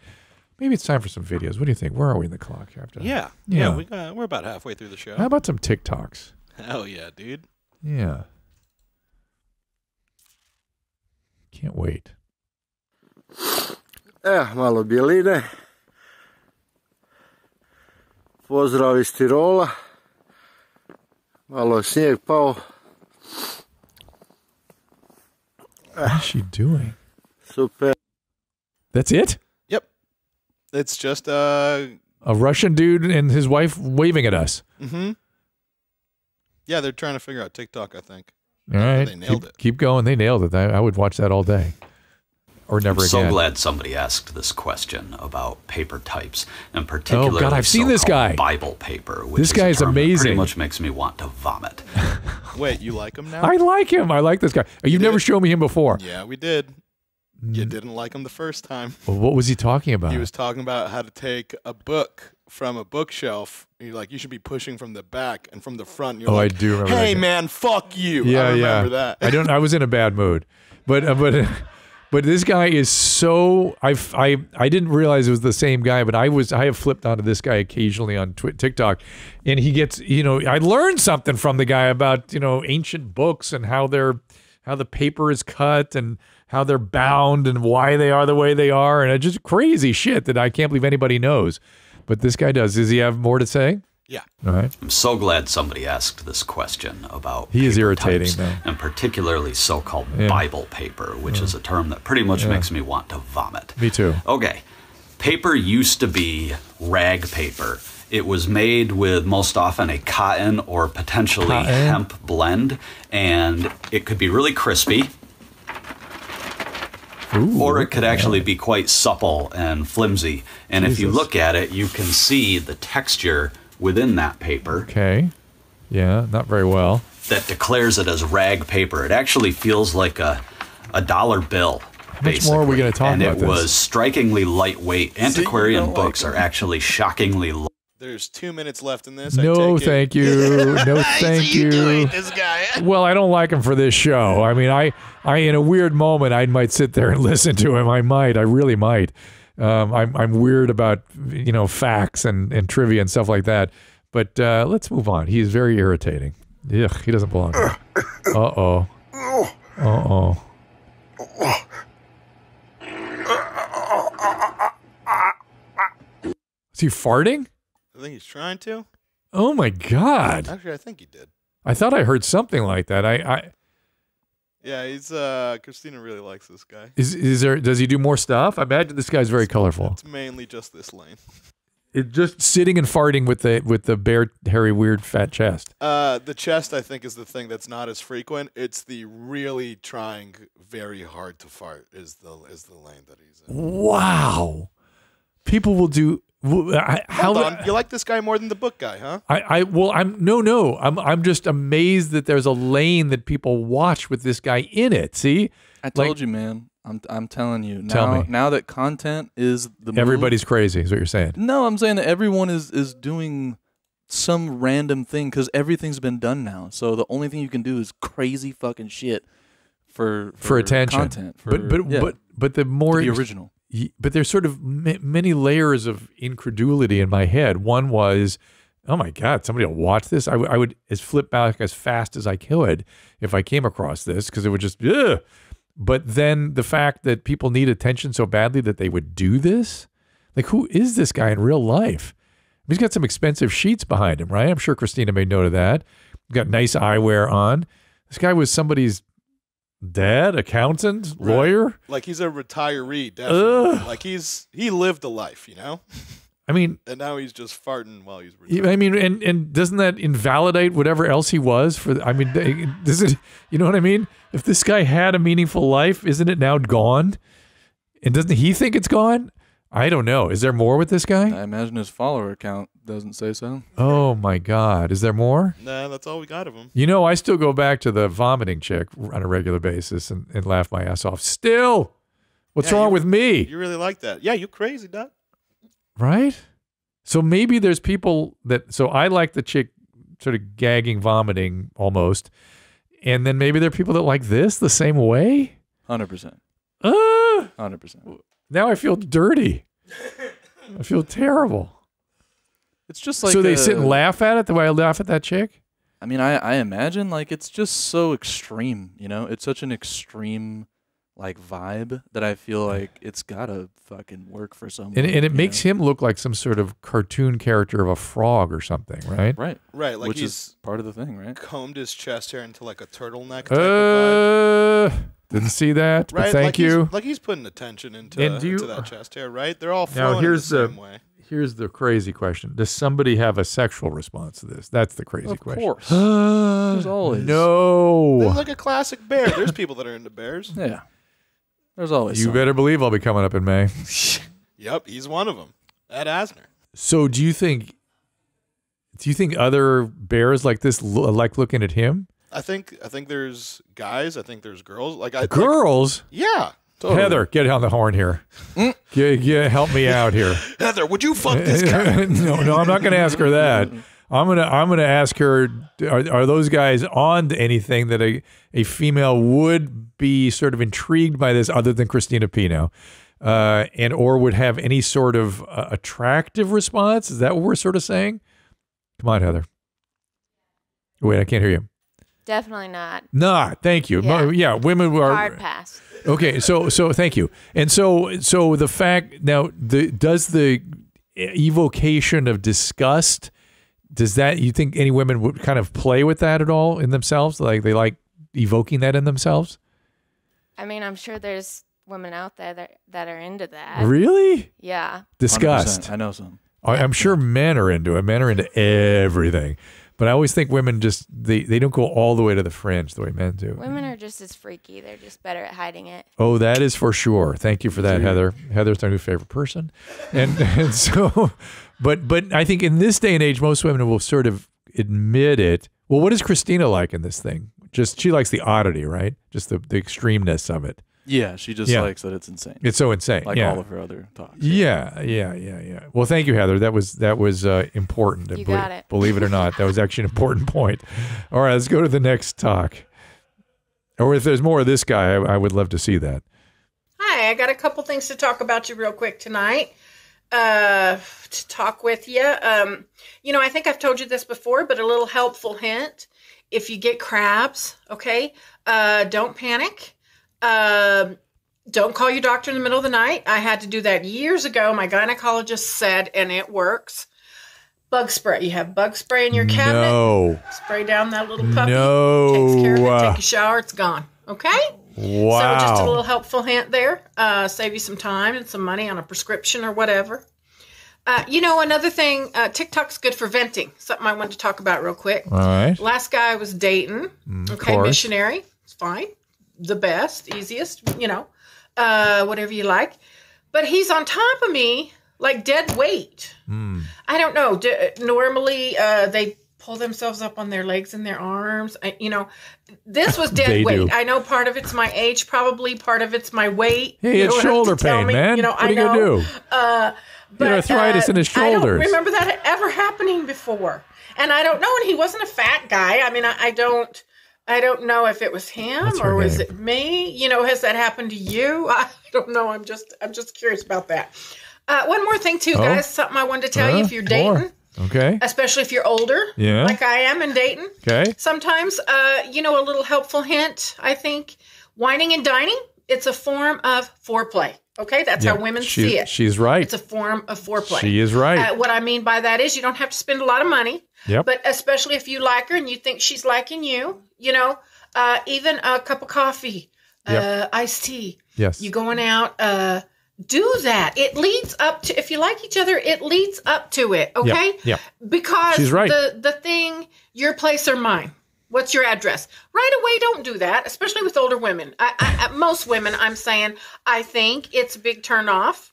Maybe it's time for some videos. What do you think? Where are we in the clock here? Yeah. Yeah, yeah we got, we're about halfway through the show. How about some TikToks? Hell yeah, dude. Yeah. Can't wait. Eh, malo bjeline. Pozdrav iz Tirola. Malo snijeg pao. What is she doing? Super. That's it? Yep. It's just uh... a Russian dude and his wife waving at us. Mm-hmm. Yeah, they're trying to figure out TikTok, I think. All right. They nailed keep, it. Keep going. They nailed it. I, I would watch that all day. Or never I'm so again. So glad somebody asked this question about paper types, and particularly oh God, I've seen this guy. Bible paper. Which this guy is, is amazing. Pretty much makes me want to vomit. Wait, you like him now? I like him. I like this guy. You've never shown me him before. Yeah, we did. You didn't like him the first time. Well, what was he talking about? He was talking about how to take a book from a bookshelf. You're like, you should be pushing from the back and from the front. You're oh, like, I do remember. Hey, that man, fuck you. Yeah, I remember yeah. that. I don't. I was in a bad mood, but uh, but uh, but this guy is so. I I I didn't realize it was the same guy, but I was. I have flipped onto this guy occasionally on Twi TikTok, and he gets. You know, I learned something from the guy about you know ancient books and how they're how the paper is cut and how they're bound and why they are the way they are. And it's just crazy shit that I can't believe anybody knows. But this guy does. Does he have more to say? Yeah. All right. I'm so glad somebody asked this question about he is irritating though. And particularly so-called yeah. Bible paper, which yeah. is a term that pretty much yeah. makes me want to vomit. Me too. Okay. Paper used to be rag paper. It was made with most often a cotton or potentially cotton. hemp blend, and it could be really crispy. Ooh, or it could actually yeah. be quite supple and flimsy. And Jesus. if you look at it, you can see the texture within that paper. Okay. Yeah, not very well. That declares it as rag paper. It actually feels like a, a dollar bill. How much more are we going to talk and about this? And it was strikingly lightweight. Antiquarian see, books like are actually shockingly light. There's two minutes left in this. No, I take thank it. you. No, thank you. Doing, this guy. Well, I don't like him for this show. I mean, I, I, in a weird moment, I might sit there and listen to him. I might. I really might. Um, I'm, I'm weird about, you know, facts and, and trivia and stuff like that. But uh, let's move on. He is very irritating. Ugh, he doesn't belong. Uh oh. Uh oh. Is he farting? I think he's trying to. Oh my God! Actually, I think he did. I thought I heard something like that. I, I. Yeah, he's. Uh, Christina really likes this guy. Is is there? Does he do more stuff? I imagine this guy's very it's, colorful. It's mainly just this lane. It just sitting and farting with the with the bare, hairy, weird, fat chest. Uh, the chest, I think, is the thing that's not as frequent. It's the really trying very hard to fart is the is the lane that he's in. Wow, people will do. I, how Hold on. You like this guy more than the book guy, huh? I, I well, I'm no, no. I'm, I'm just amazed that there's a lane that people watch with this guy in it. See, I like, told you, man. I'm, I'm telling you. Now, tell me. Now that content is the everybody's move, crazy. Is what you're saying? No, I'm saying that everyone is is doing some random thing because everything's been done now. So the only thing you can do is crazy fucking shit for for, for attention. Content, for, but but yeah, but but the more the original. But there's sort of m many layers of incredulity in my head. One was, oh my God, somebody will watch this. I, I would as flip back as fast as I could if I came across this because it would just, ugh. But then the fact that people need attention so badly that they would do this. Like, who is this guy in real life? He's got some expensive sheets behind him, right? I'm sure Christina made note of that. He's got nice eyewear on. This guy was somebody's dad, accountant, right. lawyer. Like he's a retiree, definitely. Ugh. Like he's he lived a life, you know? I mean, and now he's just farting while he's retired. I mean, and and doesn't that invalidate whatever else he was for the, I mean, does it, you know what I mean? If this guy had a meaningful life, isn't it now gone? And doesn't he think it's gone? I don't know. Is there more with this guy? I imagine his follower count doesn't say so. Oh, my God. Is there more? Nah, that's all we got of him. You know, I still go back to the vomiting chick on a regular basis and, and laugh my ass off. Still! What's yeah, wrong you, with me? You really like that. Yeah, you're crazy, Doc. Right? So maybe there's people that... So I like the chick sort of gagging, vomiting almost. And then maybe there are people that like this the same way? one hundred percent. Uh, one hundred percent. Now I feel dirty. I feel terrible. It's just like so they a, sit and laugh at it the way I laugh at that chick. I mean, I I imagine like it's just so extreme, you know. It's such an extreme like vibe that I feel like it's gotta fucking work for someone. And, and it makes know? him look like some sort of cartoon character of a frog or something, right? Right, right. Like Which he's is part of the thing, right? Combed his chest hair into like a turtleneck. Type uh, of vibe. Didn't see that, right? But thank like you. He's, like he's putting attention into, you, into that chest hair, right? They're all flowing now here's in the, the same way. Here's the crazy question. Does somebody have a sexual response to this? That's the crazy of question. Of course. There's always. No. They're like a classic bear. There's people that are into bears. Yeah. There's always You something. better believe I'll be coming up in May. Yep, he's one of them. Ed Asner. So do you think, do you think other bears like this lo like looking at him? I think I think there's guys. I think there's girls. Like I girls. Like, yeah. Totally. Heather, get on the horn here. Mm? Get, get, help me out here. Heather, would you fuck this guy? no, no, I'm not going to ask her that. I'm gonna I'm gonna ask her. Are are those guys on to anything that a a female would be sort of intrigued by this other than Christina Pino, uh, and or would have any sort of uh, attractive response? Is that what we're sort of saying? Come on, Heather. Wait, I can't hear you. Definitely not. Nah, thank you. Yeah, yeah women are hard pass. Okay, so so thank you. And so so the fact now the does the evocation of disgust does that, you think any women would kind of play with that at all in themselves? Like they like evoking that in themselves? I mean, I'm sure there's women out there that, that are into that. Really? Yeah. Disgust. I know some. I'm sure men are into it. Men are into everything. But I always think women just, they, they don't go all the way to the fringe the way men do. Women are just as freaky. They're just better at hiding it. Oh, that is for sure. Thank you for that, Heather. Heather's our new favorite person. And, and so, but, but I think in this day and age, most women will sort of admit it. Well, what is Christina like in this thing? Just, she likes the oddity, right? Just the, the extremeness of it. Yeah, she just yeah. likes that it's insane. It's so insane. Like yeah. all of her other talks. Yeah, yeah, yeah, yeah. Well, thank you, Heather. That was that was uh, important. You got it. Believe it or not, that was actually an important point. All right, let's go to the next talk. Or if there's more of this guy, I, I would love to see that. Hi, I got a couple things to talk about you real quick tonight. Uh, to talk with you. Um, you know, I think I've told you this before, but a little helpful hint. If you get crabs, okay, uh, don't panic. Uh, don't call your doctor in the middle of the night. I had to do that years ago. My gynecologist said, and it works. Bug spray. You have bug spray in your cabinet. No. Spray down that little puppy. No. Takes care of it. Take a shower. It's gone. Okay? Wow. So just a little helpful hint there. Uh, save you some time and some money on a prescription or whatever. Uh, you know, another thing, uh, TikTok's good for venting. Something I wanted to talk about real quick. All right. Last guy I was dating. Mm, okay, missionary. It's fine. The best, easiest, you know, uh, whatever you like. But he's on top of me like dead weight. Mm. I don't know. D normally uh, they pull themselves up on their legs and their arms. I, you know, this was dead weight. Do. I know part of it's my age, probably part of it's my weight. Hey, it's shoulder pain, me, man. You know, what I are you know. Gonna do? Uh, but, you arthritis uh, in his shoulders. I don't remember that ever happening before. And I don't know. And he wasn't a fat guy. I mean, I, I don't. I don't know if it was him or was it me. You know, has that happened to you? I don't know. I'm just, I'm just curious about that. Uh, one more thing too, oh. guys, something I wanted to tell uh, you if you're dating. More. Okay. Especially if you're older, yeah. like I am in Dayton. Okay. Sometimes, uh, you know, a little helpful hint, I think, whining and dining, it's a form of foreplay. Okay, that's yeah, how women she, see it. She's right. It's a form of foreplay. She is right. Uh, what I mean by that is you don't have to spend a lot of money. Yep. But especially if you like her and you think she's liking you, you know, uh, even a cup of coffee, yep. uh, iced tea. Yes. You going out, uh, do that. It leads up to, if you like each other, it leads up to it. Okay. Yep. Yep. Because she's right. the, the thing, your place or mine. What's your address? Right away, don't do that, especially with older women. I, I, most women, I'm saying, I think it's a big turnoff.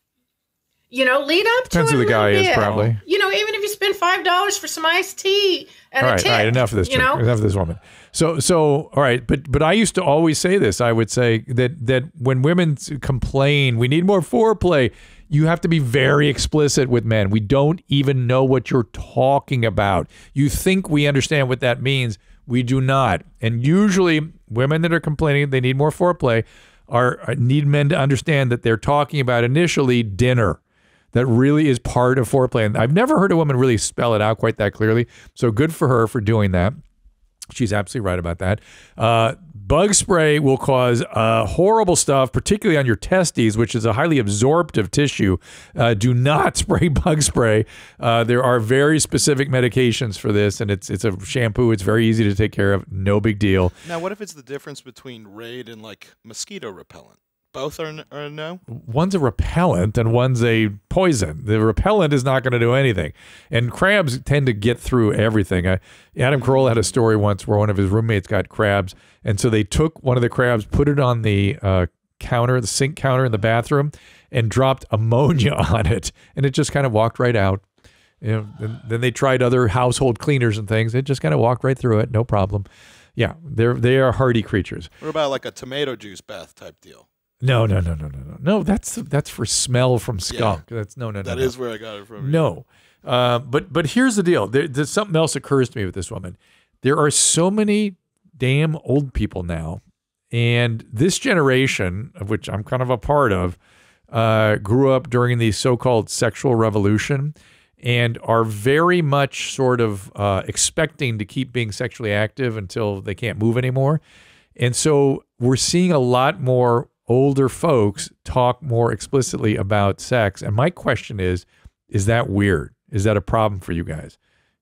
You know, lead up Depends to it. Depends who the guy bit. Is, probably. You know, even if you spend five dollars for some iced tea and all right, a tip. All right, enough of this, you know? Enough of this woman. So, so all right, but but I used to always say this. I would say that, that when women complain, we need more foreplay, you have to be very explicit with men. We don't even know what you're talking about. You think we understand what that means. We do not. And usually women that are complaining they need more foreplay are need men to understand that they're talking about initially dinner. That really is part of foreplay. And I've never heard a woman really spell it out quite that clearly. So good for her for doing that. She's absolutely right about that. Uh, bug spray will cause uh, horrible stuff, particularly on your testes, which is a highly absorptive tissue. Uh, do not spray bug spray. Uh, there are very specific medications for this, and it's it's a shampoo. It's very easy to take care of. No big deal. Now, what if it's the difference between Raid and, like, mosquito repellent? Both are, are no? One's a repellent and one's a poison. The repellent is not going to do anything. And crabs tend to get through everything. I, Adam Carolla had a story once where one of his roommates got crabs. And so they took one of the crabs, put it on the uh, counter, the sink counter in the bathroom, and dropped ammonia on it. And it just kind of walked right out. You know, and then they tried other household cleaners and things. It just kind of walked right through it. No problem. Yeah, they're, they are hardy creatures. What about like a tomato juice bath type deal? No, no, no, no, no, no, no. That's that's for smell from skunk. Yeah, that's no, no, no. That no. is where I got it from. No, uh, but but here's the deal. There, there's something else occurs to me with this woman. There are so many damn old people now, and this generation of which I'm kind of a part of uh, grew up during the so-called sexual revolution, and are very much sort of uh, expecting to keep being sexually active until they can't move anymore, and so we're seeing a lot more. Older folks talk more explicitly about sex. And my question is, is that weird? Is that a problem for you guys?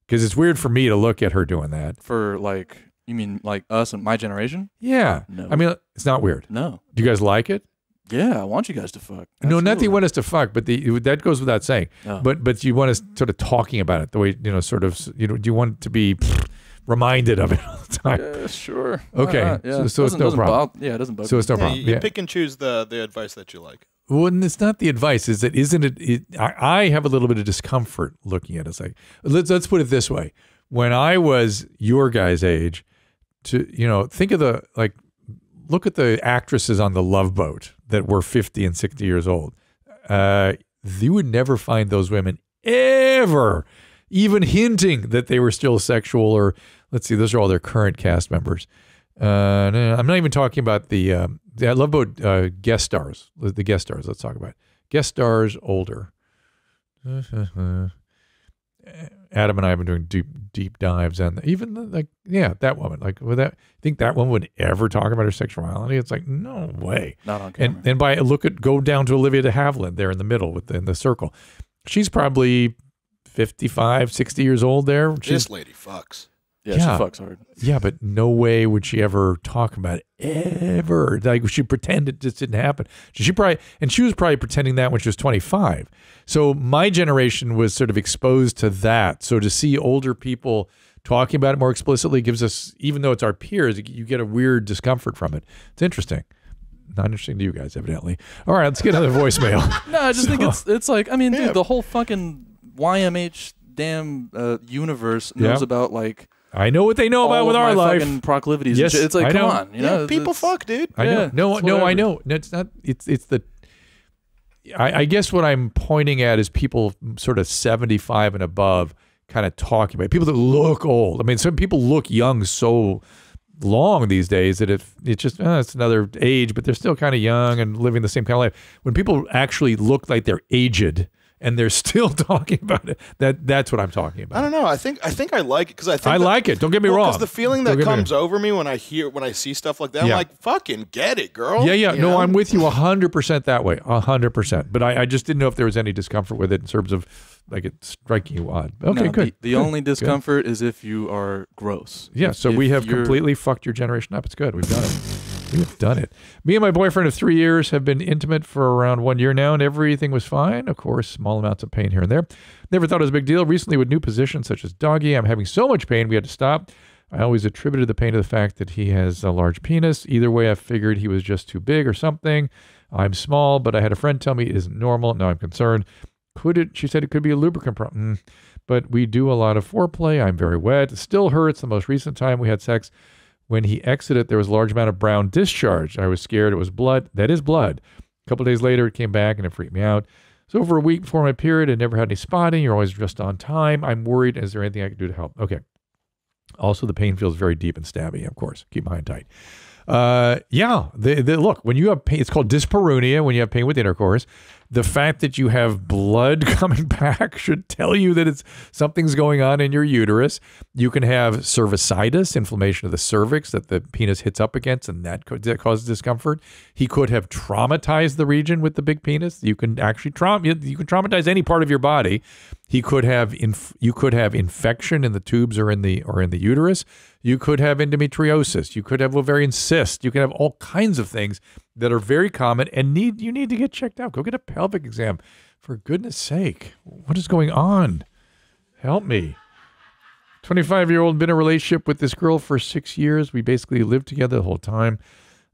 Because it's weird for me to look at her doing that. For like, you mean like us and my generation? Yeah. No. I mean, it's not weird. No. Do you guys like it? Yeah, I want you guys to fuck. Absolutely. No, not that you want us to fuck, but the, that goes without saying. Oh. But but you want us sort of talking about it the way, you know, sort of, you know, do you want to be pfft, reminded of it all the time? Yeah, sure. Okay, uh, yeah. so, so it's no problem. Bother, yeah, it doesn't bother. So it's no yeah, problem. You yeah. pick and choose the, the advice that you like. Well, and it's not the advice. Is that isn't it? it I, I have a little bit of discomfort looking at it. It's like, let's let's put it this way: when I was your guys' age, to you know, think of the like, look at the actresses on The Love Boat that were fifty and sixty years old. Uh, you would never find those women ever, even hinting that they were still sexual. Or let's see, those are all their current cast members. Uh, no, no, I'm not even talking about the. Um, I love both uh, guest stars. The guest stars. Let's talk about it. Guest stars older. Adam and I have been doing deep deep dives on even like yeah that woman like would that think that woman would ever talk about her sexuality? It's like no way. Not on camera. And and by look at go down to Olivia de Havilland there in the middle within the circle. She's probably fifty-five, sixty years old there. She's, this lady fucks. Yeah, yeah, she fucks hard. Yeah, but no way would she ever talk about it, ever. Like, she pretended it just didn't happen. She probably, and she was probably pretending that when she was twenty-five. So my generation was sort of exposed to that. So to see older people talking about it more explicitly gives us, even though it's our peers, you get a weird discomfort from it. It's interesting. Not interesting to you guys, evidently. All right, let's get another voicemail. No, I just so, think it's, it's like, I mean, yeah. dude, the whole fucking Y M H damn uh, universe knows yeah. about, like, I know what they know all about with our life. Fucking proclivities. Yes, it's like I come know. on, you yeah, know, people fuck, dude. I know. Yeah, no, no, I know. No, it's not. It's it's the. I, I guess what I'm pointing at is people sort of seventy-five and above, kind of talking about it. People that look old. I mean, some people look young so long these days that it it's just oh, it's another age, but they're still kind of young and living the same kind of life. When people actually look like they're aged. And they're still talking about it. That that's what I'm talking about. I don't know. I think I think I like it because I think I that, like it. Don't get me well, wrong. Because the feeling that comes over me when I hear when I see stuff like that, yeah. I'm like, fucking get it, girl. Yeah, yeah. You no, know? I'm with you a hundred percent that way, a hundred percent. But I, I just didn't know if there was any discomfort with it in terms of like it striking you odd. Okay, no, good. The, the good. only discomfort good. is if you are gross. Yeah. So if we have completely fucked your generation up. It's good. We've done it. We've done it. Me and my boyfriend of three years have been intimate for around one year now, and everything was fine. Of course, small amounts of pain here and there. Never thought it was a big deal. Recently, with new positions such as doggy, I'm having so much pain we had to stop. I always attributed the pain to the fact that he has a large penis. Either way, I figured he was just too big or something. I'm small, but I had a friend tell me it isn't normal. Now I'm concerned. Could it? She said it could be a lubricant problem. Mm. But we do a lot of foreplay. I'm very wet. It still hurts. The most recent time we had sex, when he exited, there was a large amount of brown discharge. I was scared it was blood. That is blood. A couple of days later, it came back and it freaked me out. So for a week before my period, I never had any spotting. You're always just on time. I'm worried. Is there anything I can do to help? Okay. Also, the pain feels very deep and stabby, of course. Keep my hand tight. Uh, yeah. The, the, look, when you have pain, it's called dyspareunia when you have pain with intercourse. The fact that you have blood coming back should tell you that it's something's going on in your uterus. You can have cervicitis, inflammation of the cervix that the penis hits up against, and that, co that causes discomfort. He could have traumatized the region with the big penis. You can actually traum you can traumatize any part of your body. He could have inf you could have infection in the tubes or in the or in the uterus. You could have endometriosis. You could have ovarian cyst. You can have all kinds of things that are very common and need you need to get checked out. Go get a pelvic exam. For goodness sake, what is going on? Help me. twenty-five-year-old, been in a relationship with this girl for six years. We basically lived together the whole time.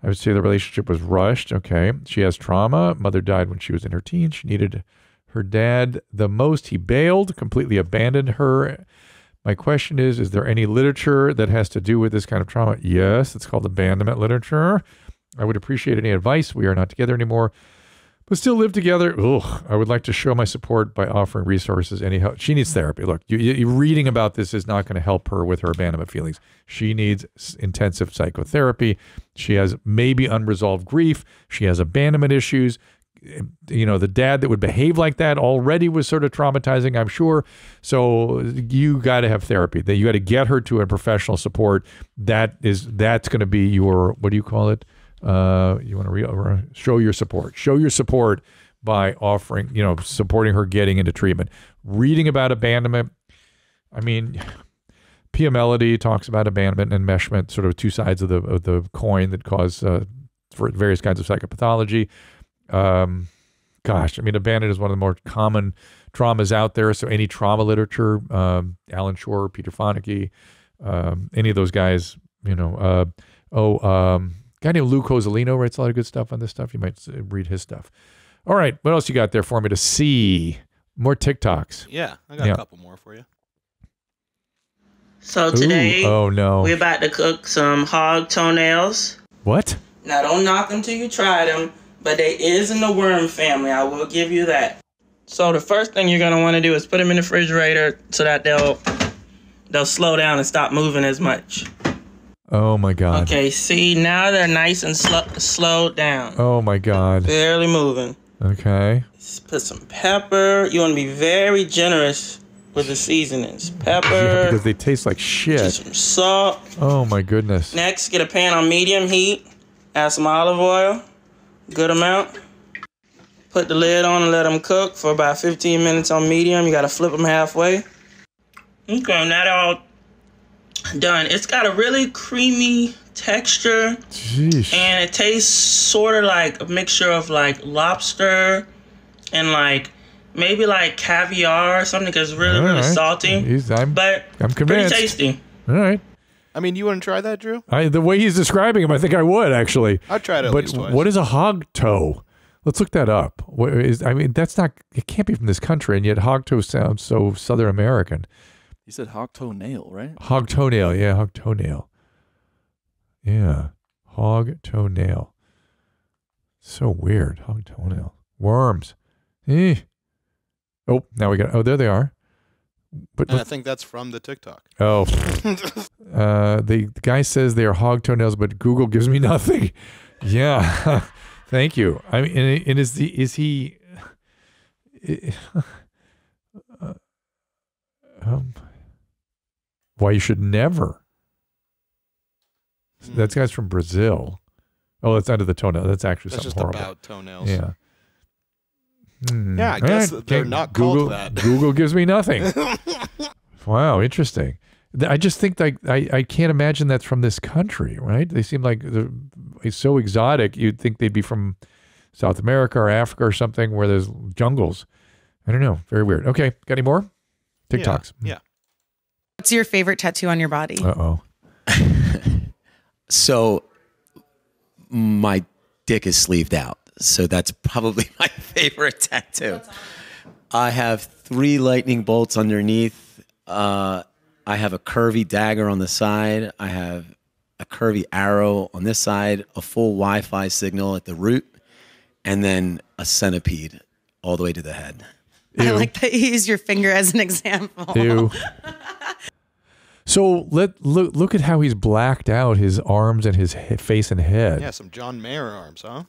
I would say the relationship was rushed. Okay. She has trauma. Mother died when she was in her teens. She needed her dad the most. He bailed, completely abandoned her. My question is, is there any literature that has to do with this kind of trauma? Yes, it's called abandonment literature. I would appreciate any advice. We are not together anymore, but still live together. Ugh, I would like to show my support by offering resources. Any help? She needs therapy. Look, you, you, reading about this is not going to help her with her abandonment feelings. She needs intensive psychotherapy. She has maybe unresolved grief. She has abandonment issues. You know, the dad that would behave like that already was sort of traumatizing, I'm sure. So you got to have therapy. That you got to get her to a professional support. That is, that's going to be your, what do you call it? Uh, you want to re show your support. Show your support by offering, you know, supporting her getting into treatment. Reading about abandonment, I mean, Pia Melody talks about abandonment and enmeshment, sort of two sides of the of the coin that cause uh, for various kinds of psychopathology. Um, gosh, I mean, abandonment is one of the more common traumas out there. So any trauma literature, um, Alan Shore, Peter Fonicky, um, any of those guys, you know. Uh, oh, um, guy named Lou Cozzolino writes a lot of good stuff on this stuff. You might read his stuff. All right, what else you got there for me to see? More TikToks. Yeah, I got yeah. a couple more for you. So today, Ooh, oh no. we're about to cook some hog toenails. What? Now, don't knock them till you try them, but they is in the worm family. I will give you that. So the first thing you're going to want to do is put them in the refrigerator so that they'll they'll slow down and stop moving as much. Oh, my God. Okay, see, now they're nice and sl slowed down. Oh, my God. They're barely moving. Okay. Let's put some pepper. You want to be very generous with the seasonings. Pepper. Yeah, because they taste like shit. Just some salt. Oh, my goodness. Next, get a pan on medium heat. Add some olive oil. Good amount. Put the lid on and let them cook for about fifteen minutes on medium. You got to flip them halfway. Okay, not all done. It's got a really creamy texture. Jeez. And it tastes sort of like a mixture of like lobster and like maybe like caviar or something, because it's really, all really right. salty. I'm, but I'm convinced. Pretty tasty. All right. I mean, you wouldn't try that, Drew? I, the way he's describing him, I think I would, actually. I'd try it at but least twice. What is a hog toe? Let's look that up. What is, I mean, that's not, it can't be from this country, and yet hog toe sounds so Southern American. You said hog toenail, right? Hog toenail, yeah, hog toenail. Yeah, hog toenail. So weird, hog toenail. Worms. Eh. Oh, now we got. Oh, there they are. But, but I think that's from the TikTok. Oh, uh, the, the guy says they are hog toenails, but Google gives me nothing. Yeah, thank you. I mean, and, and is the is he? It, uh, um, why you should never. Mm. That guy's from Brazil. Oh, that's under the toenail. That's actually that's something horrible. That's just about toenails. Yeah. Yeah, I guess right. they're not Google, called that. Google gives me nothing. Wow, interesting. I just think like I, I can't imagine that's from this country, right? They seem like they're, it's so exotic. You'd think they'd be from South America or Africa or something where there's jungles. I don't know. Very weird. Okay, got any more? TikToks. Yeah. yeah. What's your favorite tattoo on your body? Uh-oh. So my dick is sleeved out. So that's probably my favorite tattoo. I have three lightning bolts underneath. Uh, I have a curvy dagger on the side. I have a curvy arrow on this side, a full Wi-Fi signal at the root, and then a centipede all the way to the head. Ew. I like that you use your finger as an example. Ew. So let look, look at how he's blacked out his arms and his he face and head. Yeah, some John Mayer arms, huh?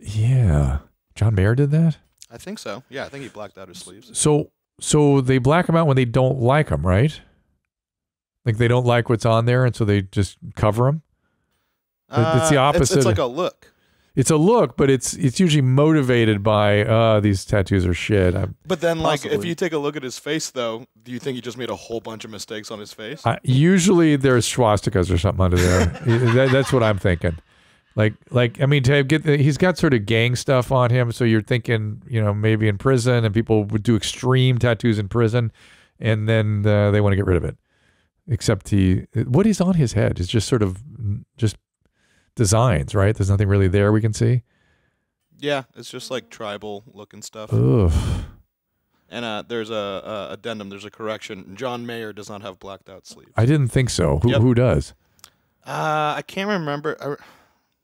Yeah. John Mayer did that? I think so. Yeah, I think he blacked out his sleeves. So so they black him out when they don't like him, right? Like they don't like what's on there, and so they just cover him? Uh, it's the opposite. It's, it's like a look. It's a look, but it's it's usually motivated by, uh, these tattoos are shit. I'm, but then, like, possibly. If you take a look at his face, though, do you think he just made a whole bunch of mistakes on his face? Uh, usually there's swastikas or something under there. that, that's what I'm thinking. Like, like, I mean, to get the, he's got sort of gang stuff on him, so you're thinking, you know, maybe in prison, and people would do extreme tattoos in prison, and then uh, they want to get rid of it. Except he, what is on his head is just sort of just designs, right? There's nothing really there we can see. Yeah, it's just like tribal looking stuff. Ugh. And uh, there's a, a addendum, there's a correction. John Mayer does not have blacked out sleeves. I didn't think so. Who, yep. who does? Uh, I can't remember.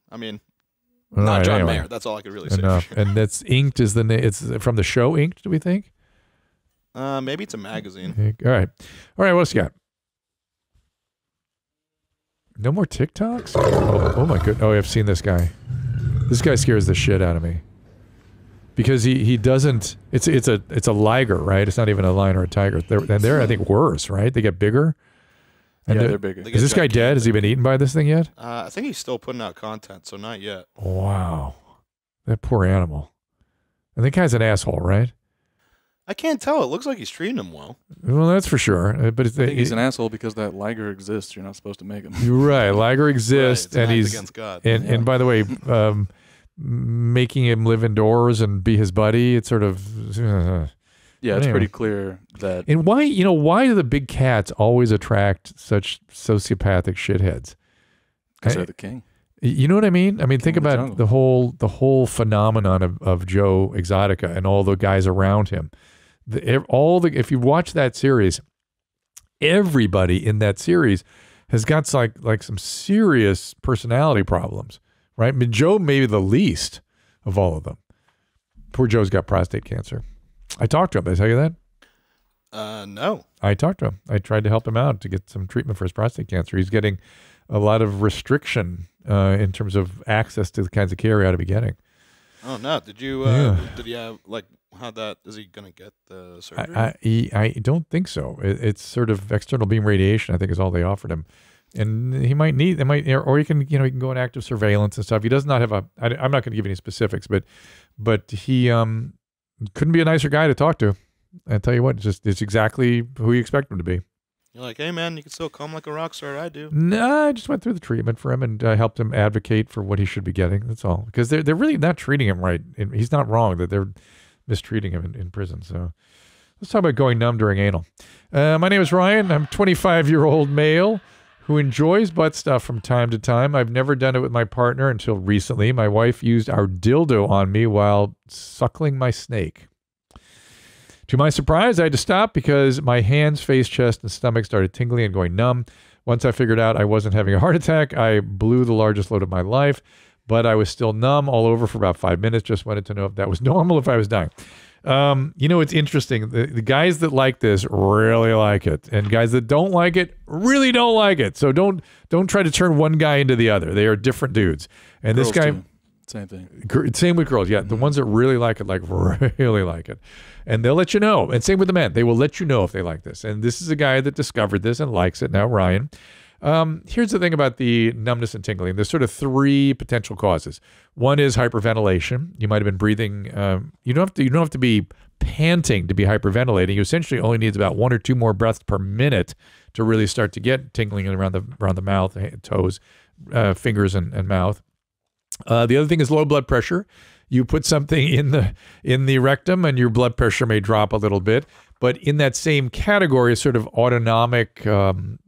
I, I mean, all not right, John anyway. Mayer. That's all I could really say. Enough. And that's Inked is the name. It's from the show Inked, do we think? Uh, maybe it's a magazine. All right. All right, what else you got? No more TikToks? Oh, oh my goodness. Oh, I've seen this guy. This guy scares the shit out of me. Because he, he doesn't, it's it's a it's a liger, right? It's not even a lion or a tiger. They're, and they're, I think, worse, right? They get bigger. And yeah, they're, they're bigger. Is this guy dead? Has he been eaten by this thing yet? Uh, I think he's still putting out content, so not yet. Wow. That poor animal. And that guy's an asshole, right? I can't tell. It looks like he's treating him well. Well, that's for sure. But it's, I think he's it, an asshole because that Liger exists. You're not supposed to make him. Right, Liger exists, right, and he's against God. And, yeah. and by the way, um, making him live indoors and be his buddy, it's sort of. Uh, yeah, it's anyway. pretty clear that. And why, you know, why do the big cats always attract such sociopathic shitheads? Because they're the king. You know what I mean? I mean, think about the whole the whole phenomenon of, of Joe Exotica and all the guys around him. The, all the if you watch that series, everybody in that series has got like like some serious personality problems, right? I mean, Joe maybe the least of all of them. Poor Joe's got prostate cancer. I talked to him. Did I tell you that? Uh, no. I talked to him. I tried to help him out to get some treatment for his prostate cancer. He's getting a lot of restriction uh, in terms of access to the kinds of care he ought to be getting. Oh no! Did you? Uh, yeah. Did he have like how that? Is he going to get the surgery? I, I, he, I don't think so. It, it's sort of external beam radiation, I think, is all they offered him, and he might need. They might, or he can, you know, he can go in active surveillance and stuff. He does not have a. I, I'm not going to give any specifics, but, but he um, couldn't be a nicer guy to talk to. I tell you what, it's just it's exactly who you expect him to be. You're like, hey, man, you can still come like a rock star. I do. No, I just went through the treatment for him and uh, helped him advocate for what he should be getting. That's all. Because they're, they're really not treating him right. And he's not wrong that they're mistreating him in, in prison. So let's talk about going numb during anal. Uh, my name is Ryan. I'm a twenty-five-year-old male who enjoys butt stuff from time to time. I've never done it with my partner until recently. My wife used our dildo on me while suckling my snake. To my surprise, I had to stop because my hands, face, chest, and stomach started tingling and going numb. Once I figured out I wasn't having a heart attack, I blew the largest load of my life, but I was still numb all over for about five minutes. Just wanted to know if that was normal, if I was dying. Um, you know, it's interesting. The, the guys that like this really like it, and guys that don't like it really don't like it. So don't don't try to turn one guy into the other. They are different dudes. And girls this guy... Too. Same thing. Same with girls, yeah. Mm-hmm. The ones that really like it, like really like it. And they'll let you know. And same with the men. They will let you know if they like this. And this is a guy that discovered this and likes it now, Ryan. Um, here's the thing about the numbness and tingling. There's sort of three potential causes. One is hyperventilation. You might have been breathing. Um, you don't have to, you don't have to be panting to be hyperventilating. You essentially only need about one or two more breaths per minute to really start to get tingling around the, around the mouth, toes, uh, fingers, and, and mouth. Uh, the other thing is low blood pressure. You put something in the in the rectum and your blood pressure may drop a little bit. But in that same category is sort of autonomic um,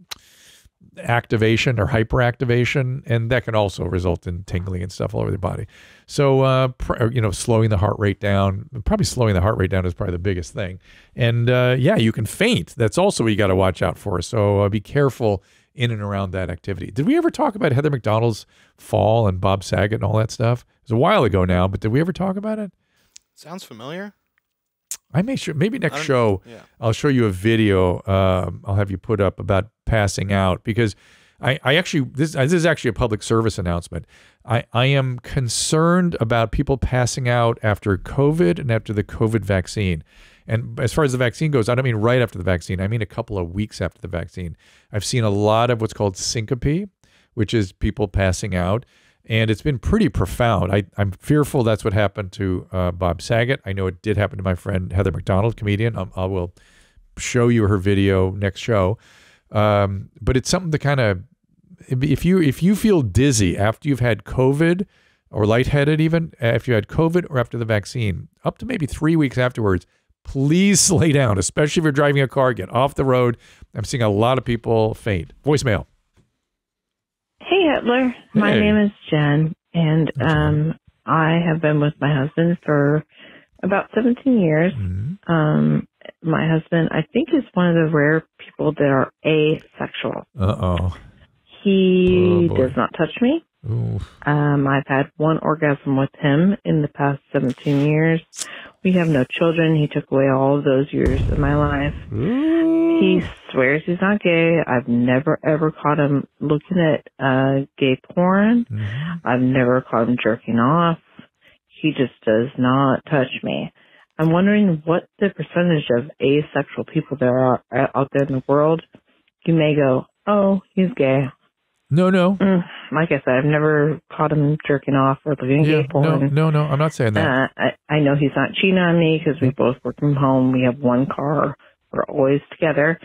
activation or hyperactivation, and that can also result in tingling and stuff all over the body. So, uh, you know, slowing the heart rate down, probably slowing the heart rate down is probably the biggest thing. And, uh, yeah, you can faint. That's also what you got to watch out for. So uh, be careful in and around that activity. Did we ever talk about Heather McDonald's fall and Bob Saget and all that stuff? It was a while ago now, but did we ever talk about it? Sounds familiar. I may sure, maybe next show, yeah. I'll show you a video um, I'll have you put up about passing out, because I, I actually, this, this is actually a public service announcement. I, I am concerned about people passing out after COVID and after the COVID vaccine. And as far as the vaccine goes, I don't mean right after the vaccine. I mean a couple of weeks after the vaccine. I've seen a lot of what's called syncope, which is people passing out. And it's been pretty profound. I, I'm fearful that's what happened to uh, Bob Saget. I know it did happen to my friend Heather McDonald, comedian. Um, I will show you her video next show. Um, but it's something to kind of, if you, if you feel dizzy after you've had COVID or lightheaded even, if you had COVID or after the vaccine, up to maybe three weeks afterwards, please lay down, especially if you're driving a car. Get off the road. I'm seeing a lot of people faint. Voicemail. Hey, Hitler. Hey. My name is Jen, and um, I have been with my husband for about seventeen years. Mm-hmm. um, my husband, I think, is one of the rare people that are asexual. Uh-oh. He oh, does not touch me. Um, I've had one orgasm with him in the past seventeen years. We have no children. He took away all of those years of my life. Ooh. He swears he's not gay. I've never, ever caught him looking at uh, gay porn. Mm-hmm. I've never caught him jerking off. He just does not touch me. I'm wondering what the percentage of asexual people there are out there in the world. You may go, oh, he's gay. No, no. Mm, like I said, I've never caught him jerking off or leaving yeah, people. No, and, no, no. I'm not saying that. Uh, I, I know he's not cheating on me because we both work from home. We have one car. We're always together.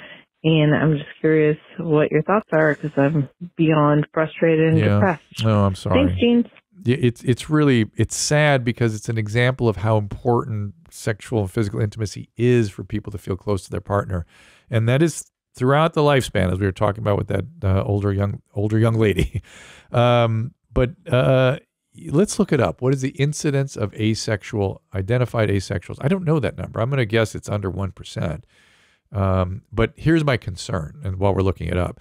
And I'm just curious what your thoughts are because I'm beyond frustrated and yeah. depressed. No, I'm sorry. Thanks, Jeans. It's, it's really, it's sad because it's an example of how important sexual and physical intimacy is for people to feel close to their partner. And that is throughout the lifespan, as we were talking about with that uh, older young older young lady. Um, but uh, let's look it up. What is the incidence of asexual, identified asexuals? I don't know that number. I'm going to guess it's under one percent. Um, but here's my concern, and while we're looking it up,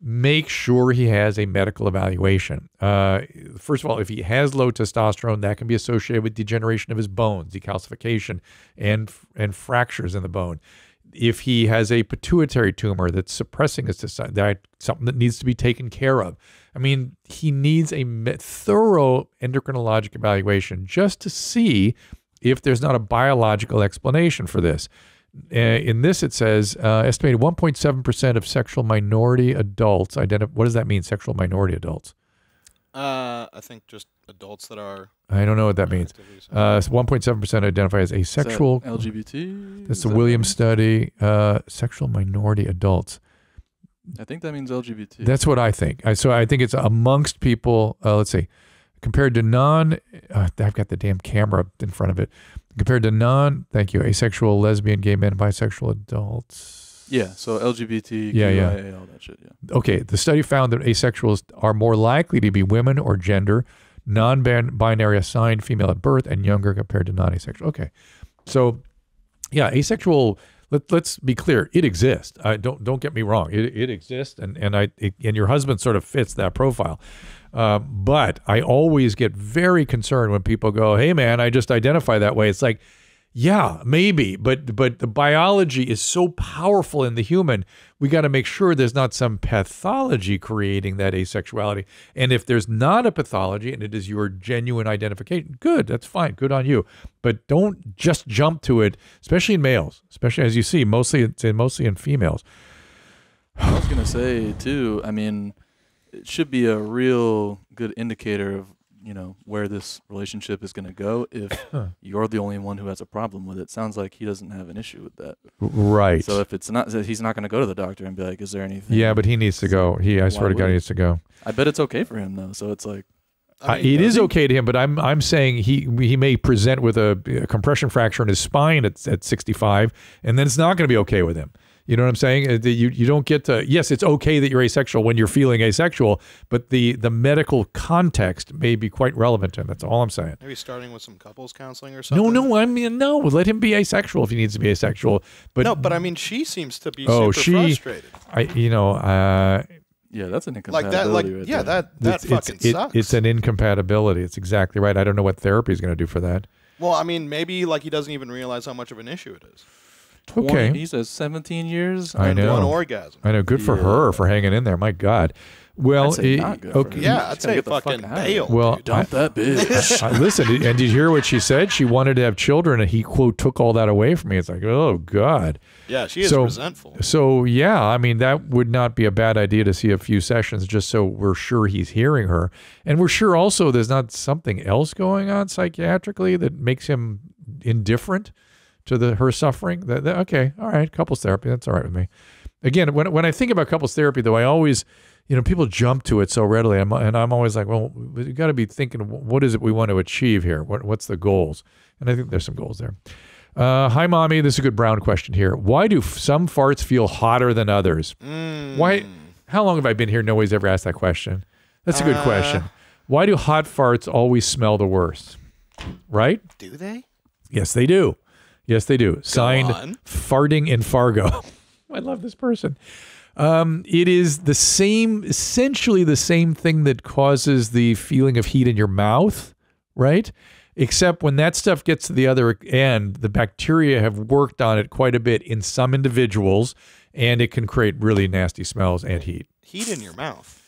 make sure he has a medical evaluation. Uh, first of all, if he has low testosterone, that can be associated with degeneration of his bones, decalcification, and and fractures in the bone. If he has a pituitary tumor that's suppressing his testosterone, that, something that needs to be taken care of. I mean, he needs a thorough endocrinologic evaluation just to see if there's not a biological explanation for this. In this, it says, uh, estimated one point seven percent of sexual minority adults identify. What does that mean, sexual minority adults? Uh, I think just adults that are... I don't know what that means. one point seven percent uh, identify as asexual. That L G B T? That's the that Williams study. Uh, sexual minority adults. I think that means L G B T. That's what I think. I, so I think it's amongst people... Uh, let's see. Compared to non... Uh, I've got the damn camera in front of it. Compared to non... Thank you. Asexual, lesbian, gay men, bisexual adults... Yeah, so L G B T, yeah, Q I A, yeah. all that shit, yeah. Okay, the study found that asexuals are more likely to be women or gender, non-binary assigned female at birth, and younger compared to non-asexual. Okay, so yeah, asexual, let, let's be clear, it exists. I, don't don't get me wrong, it, it exists, and, and, I, it, and your husband sort of fits that profile. Uh, but I always get very concerned when people go, hey man, I just identify that way. It's like, yeah, maybe, but but the biology is so powerful in the human, we got to make sure there's not some pathology creating that asexuality. And if there's not a pathology and it is your genuine identification, good, that's fine, good on you. But don't just jump to it, especially in males, especially as you see, mostly it's in, mostly in females. I was gonna say too, I mean, it should be a real good indicator of, you know, where this relationship is going to go if huh. you're the only one who has a problem with it. Sounds like he doesn't have an issue with that. Right. So if it's not, he's not going to go to the doctor and be like, is there anything? Yeah, but he needs to go. He, I swear to God, he needs to go. I bet it's okay for him though. So it's like, I mean, uh, it is okay to him, but I'm I'm saying he he may present with a, a compression fracture in his spine at, at sixty-five, and then it's not going to be okay with him. You know what I'm saying? You, you don't get to, yes, it's okay that you're asexual when you're feeling asexual, but the, the medical context may be quite relevant to him. That's all I'm saying. Maybe starting with some couples counseling or something? No, no, I mean, no. Let him be asexual if he needs to be asexual. But, no, but I mean, she seems to be oh, super she, frustrated. I, you know, uh... yeah, that's an incompatibility. Like that, like, right yeah, there. that, that it's, fucking it's, sucks. It, it's an incompatibility. It's exactly right. I don't know what therapy is going to do for that. Well, I mean, maybe like he doesn't even realize how much of an issue it is. twenty, okay, he says seventeen years and I know. one orgasm. I know. Good yeah. for her for hanging in there. My God. Well, it, okay. yeah, I'd say fucking bail. Well, dude, I, that bitch. I, I, listen, and did you hear what she said? She wanted to have children, and he quote took all that away from me. It's like, oh God. Yeah, she is so resentful. So yeah, I mean, that would not be a bad idea to see a few sessions just so we're sure he's hearing her, and we're sure also there's not something else going on psychiatrically that makes him indifferent to the her suffering. That, that, okay, all right, couples therapy, that's all right with me. Again, when when I think about couples therapy, though, I always, you know, people jump to it so readily, I'm, and I'm always like, well, we've got to be thinking, what is it we want to achieve here? What, what's the goals? And I think there's some goals there. Uh, hi, Mommy, this is a good Brown question here. Why do some farts feel hotter than others? Mm. Why? How long have I been here? Nobody's ever asked that question. That's a good uh, question. Why do hot farts always smell the worst? Right? Do they? Yes, they do. Yes, they do. Signed, Farting in Fargo. I love this person. Um, it is the same, essentially the same thing that causes the feeling of heat in your mouth, right? Except when that stuff gets to the other end, the bacteria have worked on it quite a bit in some individuals, and it can create really nasty smells and heat. Heat in your mouth.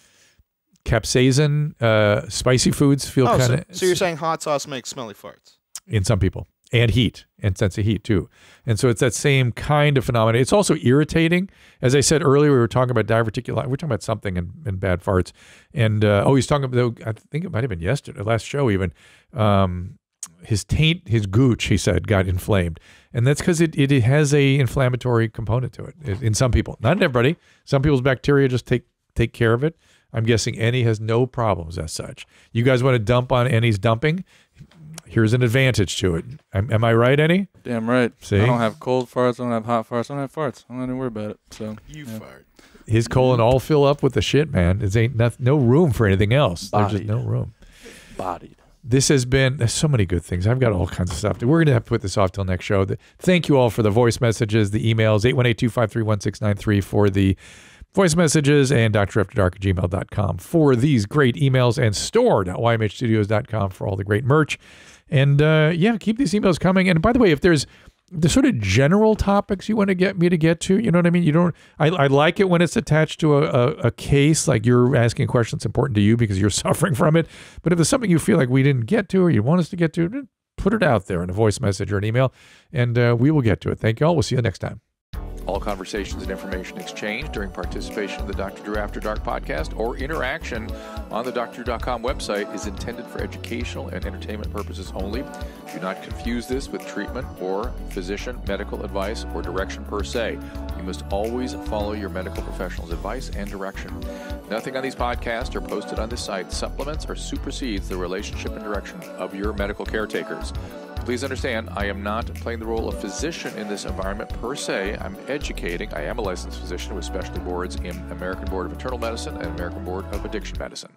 Capsaicin, uh, spicy foods feel oh, kind of... So, so you're saying hot sauce makes smelly farts? In some people. and heat and sense of heat too. And so it's that same kind of phenomenon. It's also irritating. As I said earlier, we were talking about diverticulitis. We we're talking about something in, in bad farts. And uh, oh, he's talking about, I think it might've been yesterday, last show even, um, his taint, his gooch, he said, got inflamed. And that's because it, it has a inflammatory component to it in some people. Not in everybody. Some people's bacteria just take take care of it. I'm guessing Annie has no problems as such. You guys want to dump on Annie's dumping? Here's an advantage to it. Am, am I right, Annie? Damn right. See? I don't have cold farts. I don't have hot farts. I don't have farts. I'm not going to worry about it. So You yeah. fart. His colon all fill up with the shit, man. There's ain't not, no room for anything else. Bodied. There's just no room. Bodied. This has been, there's so many good things. I've got all kinds of stuff. We're going to have to put this off till next show. Thank you all for the voice messages, the emails, eight one eight, two five three, one six nine three for the voice messages, and D R after dark at gmail dot com for these great emails, and store dot y m h studios dot com for all the great merch. And uh, yeah, keep these emails coming. And by the way, if there's the sort of general topics you want to get me to get to, you know what I mean? You don't, I, I like it when it's attached to a, a, a case, like you're asking questions important to you because you're suffering from it. But if there's something you feel like we didn't get to or you want us to get to, put it out there in a voice message or an email, and uh, we will get to it. Thank you all. We'll see you next time. All conversations and information exchanged during participation of the Doctor Drew After Dark podcast or interaction on the Doctor Drew dot com website is intended for educational and entertainment purposes only. Do not confuse this with treatment or physician medical advice or direction per se. You must always follow your medical professional's advice and direction. Nothing on these podcasts or posted on this site supplements or supersedes the relationship and direction of your medical caretakers. Please understand, I am not playing the role of physician in this environment per se. I'm educating. I am a licensed physician with specialty boards in American Board of Internal Medicine and American Board of Addiction Medicine.